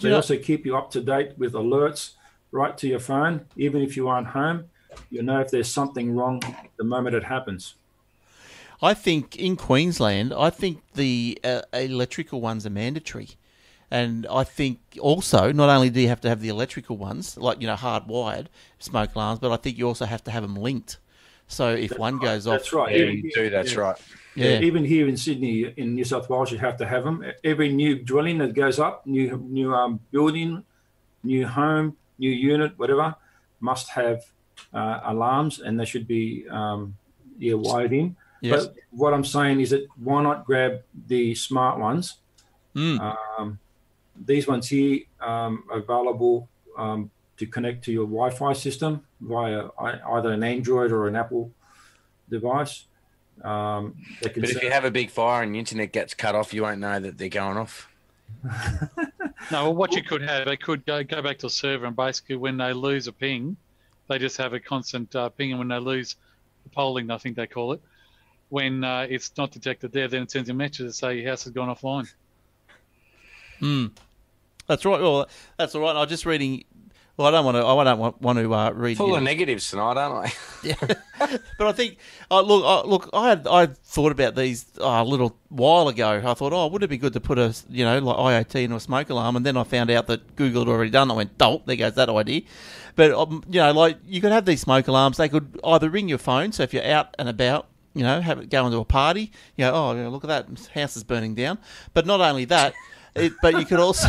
They yeah. also keep you up to date with alerts right to your phone. Even if you aren't home, you'll know if there's something wrong the moment it happens. I think in Queensland, I think the uh, electrical ones are mandatory. And I think also, not only do you have to have the electrical ones, like, you know, hardwired smoke alarms, but I think you also have to have them linked. So if that's one goes right. off... That's right. Yeah, you do, that's yeah. right. Yeah. yeah. Even here in Sydney, in New South Wales, you have to have them. Every new dwelling that goes up, new new um, building, new home, new unit, whatever, must have uh, alarms and they should be um, yeah, wired in. Yes. But what I'm saying is that why not grab the smart ones? Mm. Um These ones here um, are available um, to connect to your Wi-Fi system via either an Android or an Apple device. Um, that can but if you have a big fire and the internet gets cut off, you won't know that they're going off. No, well, what you could have, they could go, go back to a server and basically when they lose a ping, they just have a constant uh, ping. And when they lose the polling, I think they call it, when uh, it's not detected there, then it sends a message to say your house has gone offline. Hmm. That's right. Well, that's all right. I'm just reading. Well, I don't want to. I don't want, want to uh, read. Full of negatives tonight, aren't I? Yeah. But I think. Uh, look, uh, look. I had, I thought about these uh, a little while ago. I thought, oh, would it be good to put a you know like I O T into a smoke alarm? And then I found out that Google had already done. I went, dolt. There goes that idea. But um, you know, like you could have these smoke alarms. They could either ring your phone. So if you're out and about. You know, have it go into a party. You know, oh, you know, look at that house is burning down. But not only that. It, but you could also.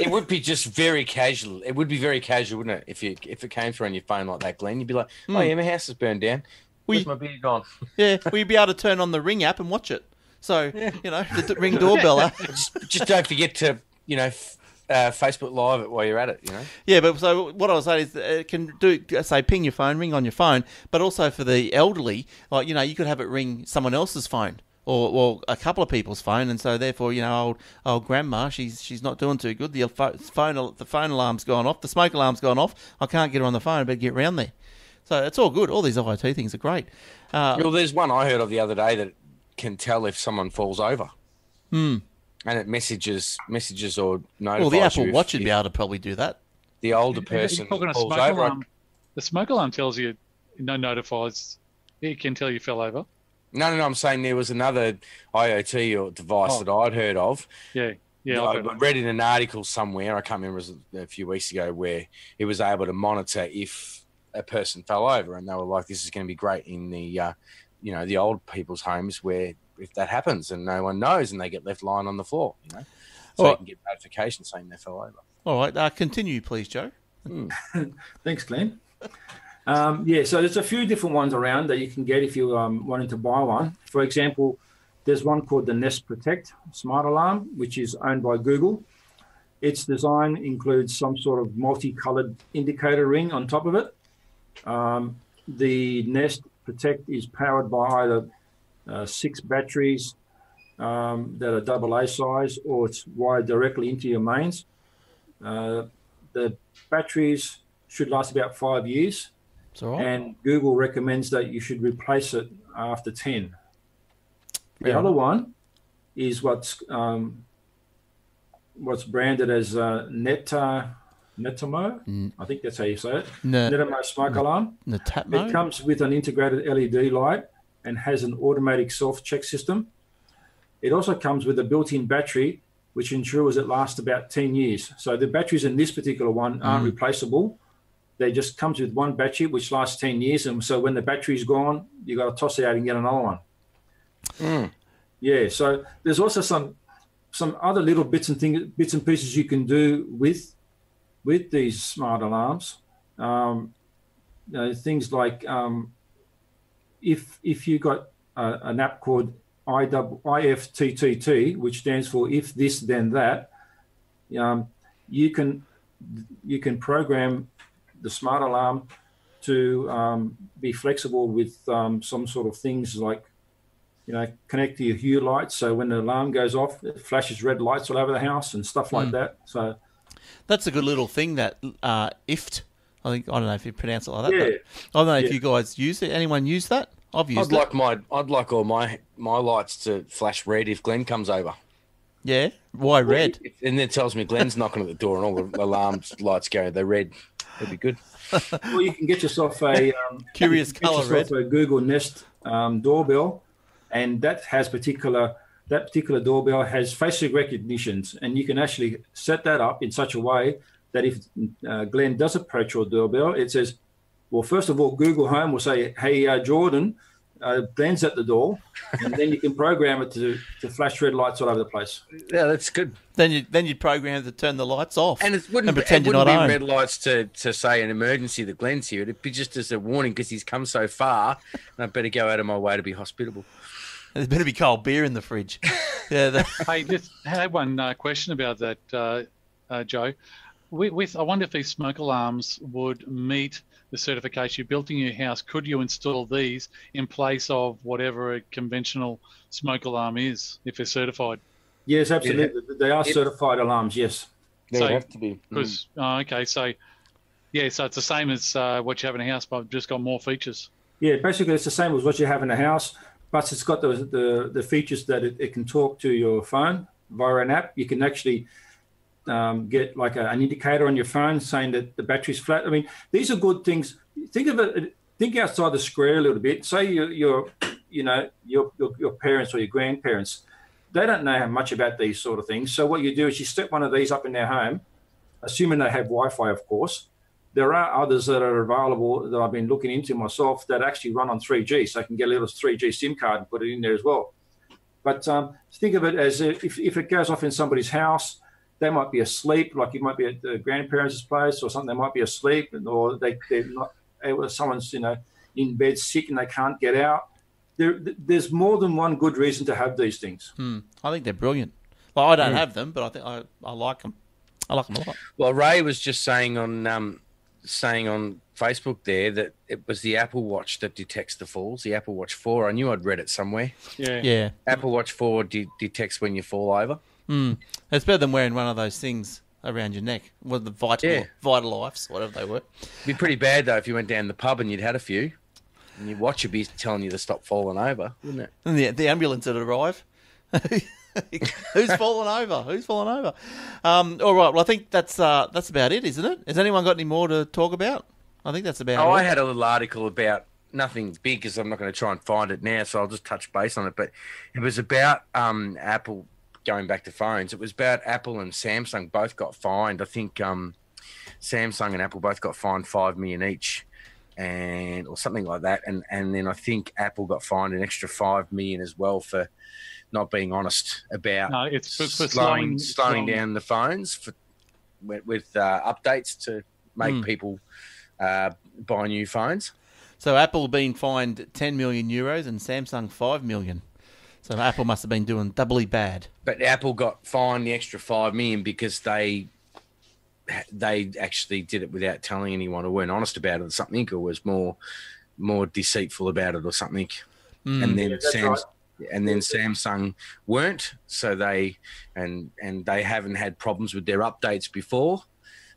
It would be just very casual. It would be very casual, wouldn't it? If you if it came through on your phone like that, Glenn, you'd be like, "Oh mm. yeah, my house is burned down. Where's my beer gone?" Yeah, well, you'd be able to turn on the Ring app and watch it. So yeah. you know, the Ring doorbell app. Just, just don't forget to you know uh, Facebook Live it while you're at it. You know. Yeah, but so what I was saying is it can do say ping your phone, ring on your phone, but also for the elderly, like you know, you could have it ring someone else's phone. Or, or a couple of people's phone, and so therefore, you know, old old grandma, she's she's not doing too good. The phone the phone alarm's gone off. The smoke alarm's gone off. I can't get her on the phone. I better get round there. So it's all good. All these I O T things are great. Uh, well, there's one I heard of the other day that can tell if someone falls over. Hmm. And it messages messages or notifies. Well, the Apple you Watch would be able to probably do that. The older person falls smoke over. Alarm. The smoke alarm tells you, no notifies. It can tell you fell over. No, no, no, I'm saying there was another I O T or device oh. that I'd heard of. Yeah, yeah. No, I read in an article somewhere, I can't remember, it was a few weeks ago, where it was able to monitor if a person fell over, and they were like, "This is going to be great in the, uh, you know, the old people's homes where if that happens and no one knows and they get left lying on the floor, you know, so right. you can get notification saying they fell over." All right, uh, continue, please, Joe. Hmm. Thanks, Glenn. Um, yeah, so there's a few different ones around that you can get if you um, wanted to buy one. For example, there's one called the Nest Protect Smart Alarm, which is owned by Google. Its design includes some sort of multicolored indicator ring on top of it. Um, the Nest Protect is powered by either uh, six batteries um, that are double A size, or it's wired directly into your mains. Uh, the batteries should last about five years. Right. And Google recommends that you should replace it after ten. The yeah. other one is what's um, what's branded as uh, Net uh, Netatmo. Mm. I think that's how you say it. Ne- Netatmo smoke alarm. Netatmo. It comes with an integrated L E D light and has an automatic self-check system. It also comes with a built-in battery, which ensures it lasts about ten years. So the batteries in this particular one aren't mm. replaceable. They just comes with one battery, which lasts ten years. And so when the battery's gone, you got to toss it out and get another one. Mm. Yeah. So there's also some some other little bits and things, bits and pieces you can do with with these smart alarms. Um, you know, things like um, if if you got a, an app called I F T T T, which stands for if this then that, um, you can you can program the smart alarm to um, be flexible with um, some sort of things like, you know, connect to your Hue lights. So when the alarm goes off, it flashes red lights all over the house and stuff like mm. that. So that's a good little thing, that uh, I F T. I think, I don't know if you pronounce it like that. Yeah. I don't know if yeah. you guys use it. Anyone use that? I've used I'd it. like my I'd like all my my lights to flash red if Glenn comes over. Yeah, why red? And then tells me Glenn's knocking at the door and all the alarms lights go. They're red. That'd be good. Well, you can get yourself a um, curious you colour red. A Google Nest um, doorbell, and that has particular that particular doorbell has facial recognitions, and you can actually set that up in such a way that if uh, Glenn does approach your doorbell, it says, well, first of all, Google Home will say, hey, uh, Jordan, uh, Glenn's at the door. And then you can program it to, to flash red lights all over the place. Yeah, that's good. Then you then you program it to turn the lights off and it wouldn't, and pretend it you're wouldn't not be home. Red lights to, to say an emergency that Glenn's here. It'd be just as a warning because he's come so far and I better go out of my way to be hospitable. There's better be cold beer in the fridge. Yeah. The... I just had one uh, question about that, uh, uh, Joe. With, with, I wonder if these smoke alarms would meet the certification you built in your house. Could you install these in place of whatever a conventional smoke alarm is, if they're certified? Yes, absolutely. Yeah. They are it, certified alarms, yes. They so, have to be. Mm. Oh, okay, so, yeah, so it's the same as uh, what you have in a house, but just got more features. Yeah, basically it's the same as what you have in a house, but it's got the, the, the features that it, it can talk to your phone via an app. You can actually... Um, get like a, an indicator on your phone saying that the battery's flat. I mean, these are good things. Think of it. Think outside the square a little bit. Say you're, you're you know, your, your your parents or your grandparents, they don't know much about these sort of things. So what you do is you set one of these up in their home, assuming they have Wi-Fi, of course. There are others that are available that I've been looking into myself that actually run on three G, so I can get a little three G SIM card and put it in there as well. But um, think of it as if if it goes off in somebody's house. They might be asleep, like you might be at the grandparents' place or something. They might be asleep, or they, they're not. Someone's, you know, in bed sick and they can't get out. There, there's more than one good reason to have these things. Hmm. I think they're brilliant. Well, I don't yeah. have them, but I think I, I like them. I like them a lot. Well, Ray was just saying on um, saying on Facebook there that it was the Apple Watch that detects the falls. The Apple Watch four. I knew I'd read it somewhere. Yeah. Yeah. Apple Watch four de- detects when you fall over. Mm. It's better than wearing one of those things around your neck, well, the vital, yeah. vital lifes, whatever they were. It'd be pretty bad, though, if you went down the pub and you'd had a few and your watch would be telling you to stop falling over, wouldn't it? And the, the ambulance would arrive. Who's fallen over? Who's fallen over? Um, all right, well, I think that's uh, that's about it, isn't it? Has anyone got any more to talk about? I think that's about oh, it. Oh, I had a little article about nothing big because I'm not going to try and find it now, so I'll just touch base on it. But it was about um, Apple... Going back to phones, it was about Apple and Samsung both got fined. I think um, Samsung and Apple both got fined five million each, and or something like that. And and then I think Apple got fined an extra five million as well for not being honest about no, it's for, for slowing slowing, slowing down the phones for, with uh, updates to make mm. people uh, buy new phones. So Apple being fined ten million euros and Samsung five million. So Apple must have been doing doubly bad. But Apple got fined the extra five million because they they actually did it without telling anyone, or weren't honest about it, or something, or was more more deceitful about it, or something. Mm. And then yeah, Sam, right. and then Samsung weren't. So they and and they haven't had problems with their updates before,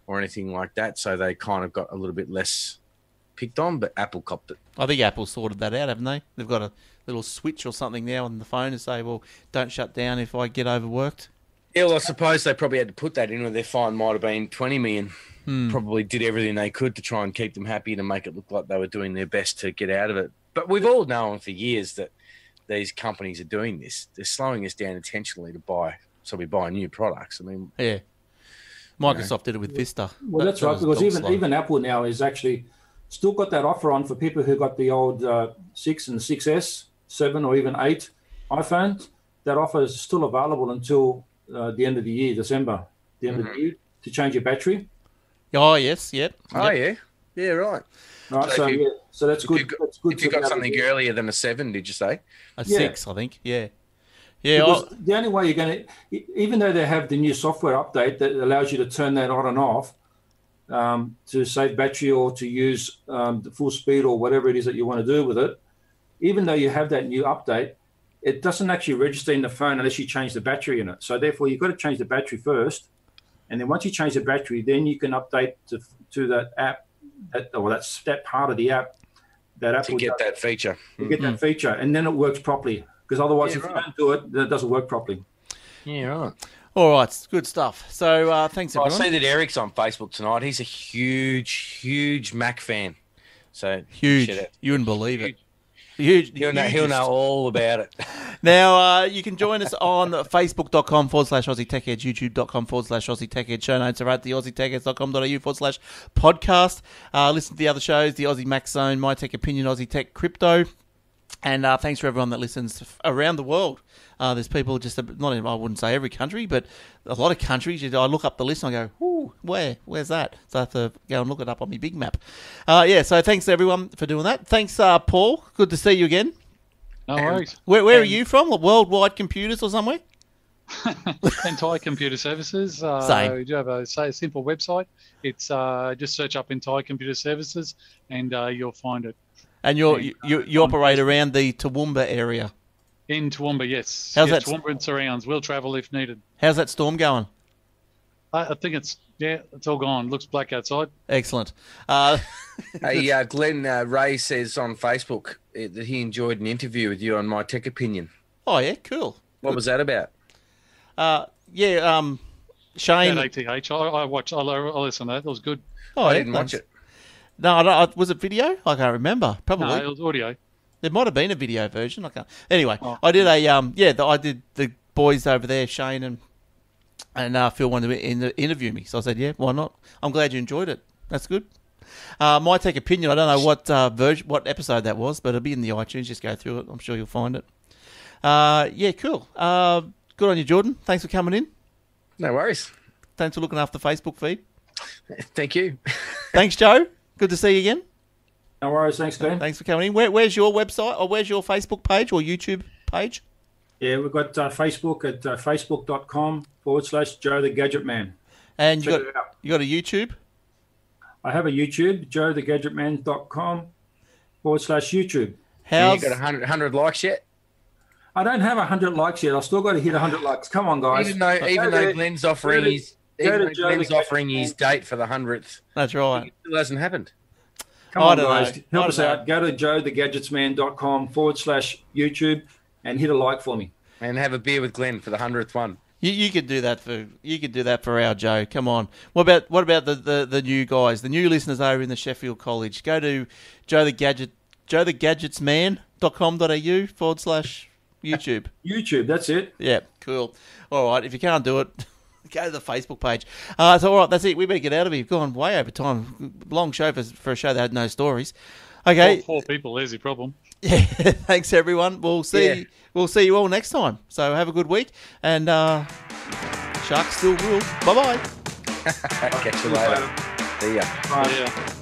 or anything like that. So they kind of got a little bit less picked on. But Apple copped it. I think Apple sorted that out, haven't they? They've got a little switch or something now on the phone to say, well, don't shut down if I get overworked? Yeah, well, I suppose they probably had to put that in, or their fine might have been twenty million dollars. Hmm. Probably did everything they could to try and keep them happy, to make it look like they were doing their best to get out of it. But we've all known for years that these companies are doing this. They're slowing us down intentionally to buy, so we buy new products. I mean, yeah, Microsoft you know. did it with Vista. Well, that's, that's right, because even slow. even Apple now is actually still got that offer on for people who got the old uh, six and six S, seven, or even eight iPhone. That offer is still available until uh, the end of the year, December, the end mm-hmm. of the year, to change your battery. Oh yes, yep. Oh yep. yeah, yeah, right. Right, so, so, you, yeah, so that's good. Got, that's good. If you got something here. earlier than a seven, did you say? A yeah. six, I think. Yeah, yeah. Because I... the only way you're going to, even though they have the new software update that allows you to turn that on and off um, to save battery or to use um, the full speed or whatever it is that you want to do with it, even though you have that new update, it doesn't actually register in the phone unless you change the battery in it. So therefore, you've got to change the battery first. And then once you change the battery, then you can update to to that app, that, or that's that part of the app that Apple to get does, that feature. To get mm-hmm. that feature, and then it works properly. Because otherwise, yeah, if right. you don't do it, then it doesn't work properly. Yeah, right. All right, good stuff. So uh, thanks, everyone. I see that Eric's on Facebook tonight. He's a huge, huge Mac fan. So huge, you wouldn't believe huge. it. Huge, he'll, know, he'll know all about it. Now, uh, you can join us on facebook.com forward slash Aussie Tech Edge, youtube.com forward slash Aussie Tech Edge. Show notes are at the aussietechedge.com.au forward slash podcast. Uh, listen to the other shows, the Aussie Mac Zone, My Tech Opinion, Aussie Tech Crypto. And uh, thanks for everyone that listens around the world. Uh, there's people just, not in, I wouldn't say every country, but a lot of countries. I look up the list and I go, ooh, where? Where's that? So I have to go and look it up on my big map. Uh, yeah, so thanks everyone for doing that. Thanks, uh, Paul. Good to see you again. No worries. And where where and, are you from? Worldwide Computers or somewhere? Entai Computer Services. Uh, Same. We do have a, say, a simple website. It's uh, just search up Entai Computer Services and uh, you'll find it. And you're, yeah, you, you operate around the Toowoomba area? In Toowoomba, yes. How's yeah, that? Toowoomba and surrounds. We'll travel if needed. How's that storm going? I, I think it's, yeah, it's all gone. Looks black outside. Excellent. Uh, hey, uh, Glenn uh, Ray says on Facebook that he enjoyed an interview with you on My Tech Opinion. Oh, yeah, cool. What Good. was that about? Uh, yeah, um, Shane. At A T H, I, I watched, I listened to that. It was good. Oh, I yeah, didn't watch it. No, I don't, was it video? I can't remember. Probably. No, it was audio. There might have been a video version. I can't. Anyway, oh. I did a um. Yeah, the, I did the boys over there, Shane and and uh, Phil, wanted to in the, interview me. So I said, yeah, why not? I'm glad you enjoyed it. That's good. Uh, My Tech Opinion. I don't know what uh, version, what episode that was, but it'll be in the iTunes. Just go through it. I'm sure you'll find it. Uh, yeah, cool. Uh, good on you, Jordan. Thanks for coming in. No worries. Thanks for looking after the Facebook feed. Thank you. Thanks, Joe. Good to see you again. No worries. Thanks, Glenn. Thanks for coming in. Where, where's your website, or where's your Facebook page or YouTube page? Yeah, we've got uh, Facebook at uh, facebook.com forward slash Joe the Gadget Man. And Check you got you got a YouTube? I have a YouTube, joe the gadget man dot com forward slash YouTube. How's... You got one hundred, one hundred likes yet? I don't have one hundred likes yet. I've still got to hit one hundred likes. Come on, guys. Even though, okay, even though Glenn's offering his... Even Glenn's offering his date for the hundredth. That's right. It still hasn't happened. Come on, guys. Help us out. Go to joe the gadgets man dot com forward slash YouTube and hit a like for me. And have a beer with Glenn for the hundredth one. You, you could do that for you could do that for our Joe. Come on. What about what about the, the, the new guys, the new listeners over in the Sheffield College? Go to Joe the Gadget Joe the Gadgetsman.com.au forward slash YouTube. YouTube, that's it. Yeah, cool. All right, if you can't do it, go to the Facebook page. Uh, so, all right, that's it. We better get out of here. We've gone way over time. Long show for, for a show that had no stories. Okay. Four, four people, there's your problem. Yeah. Thanks, everyone. We'll see, yeah. we'll see you all next time. So, have a good week. And uh, Sharks still rule. Bye-bye. Catch you later. See ya. Bye. See ya.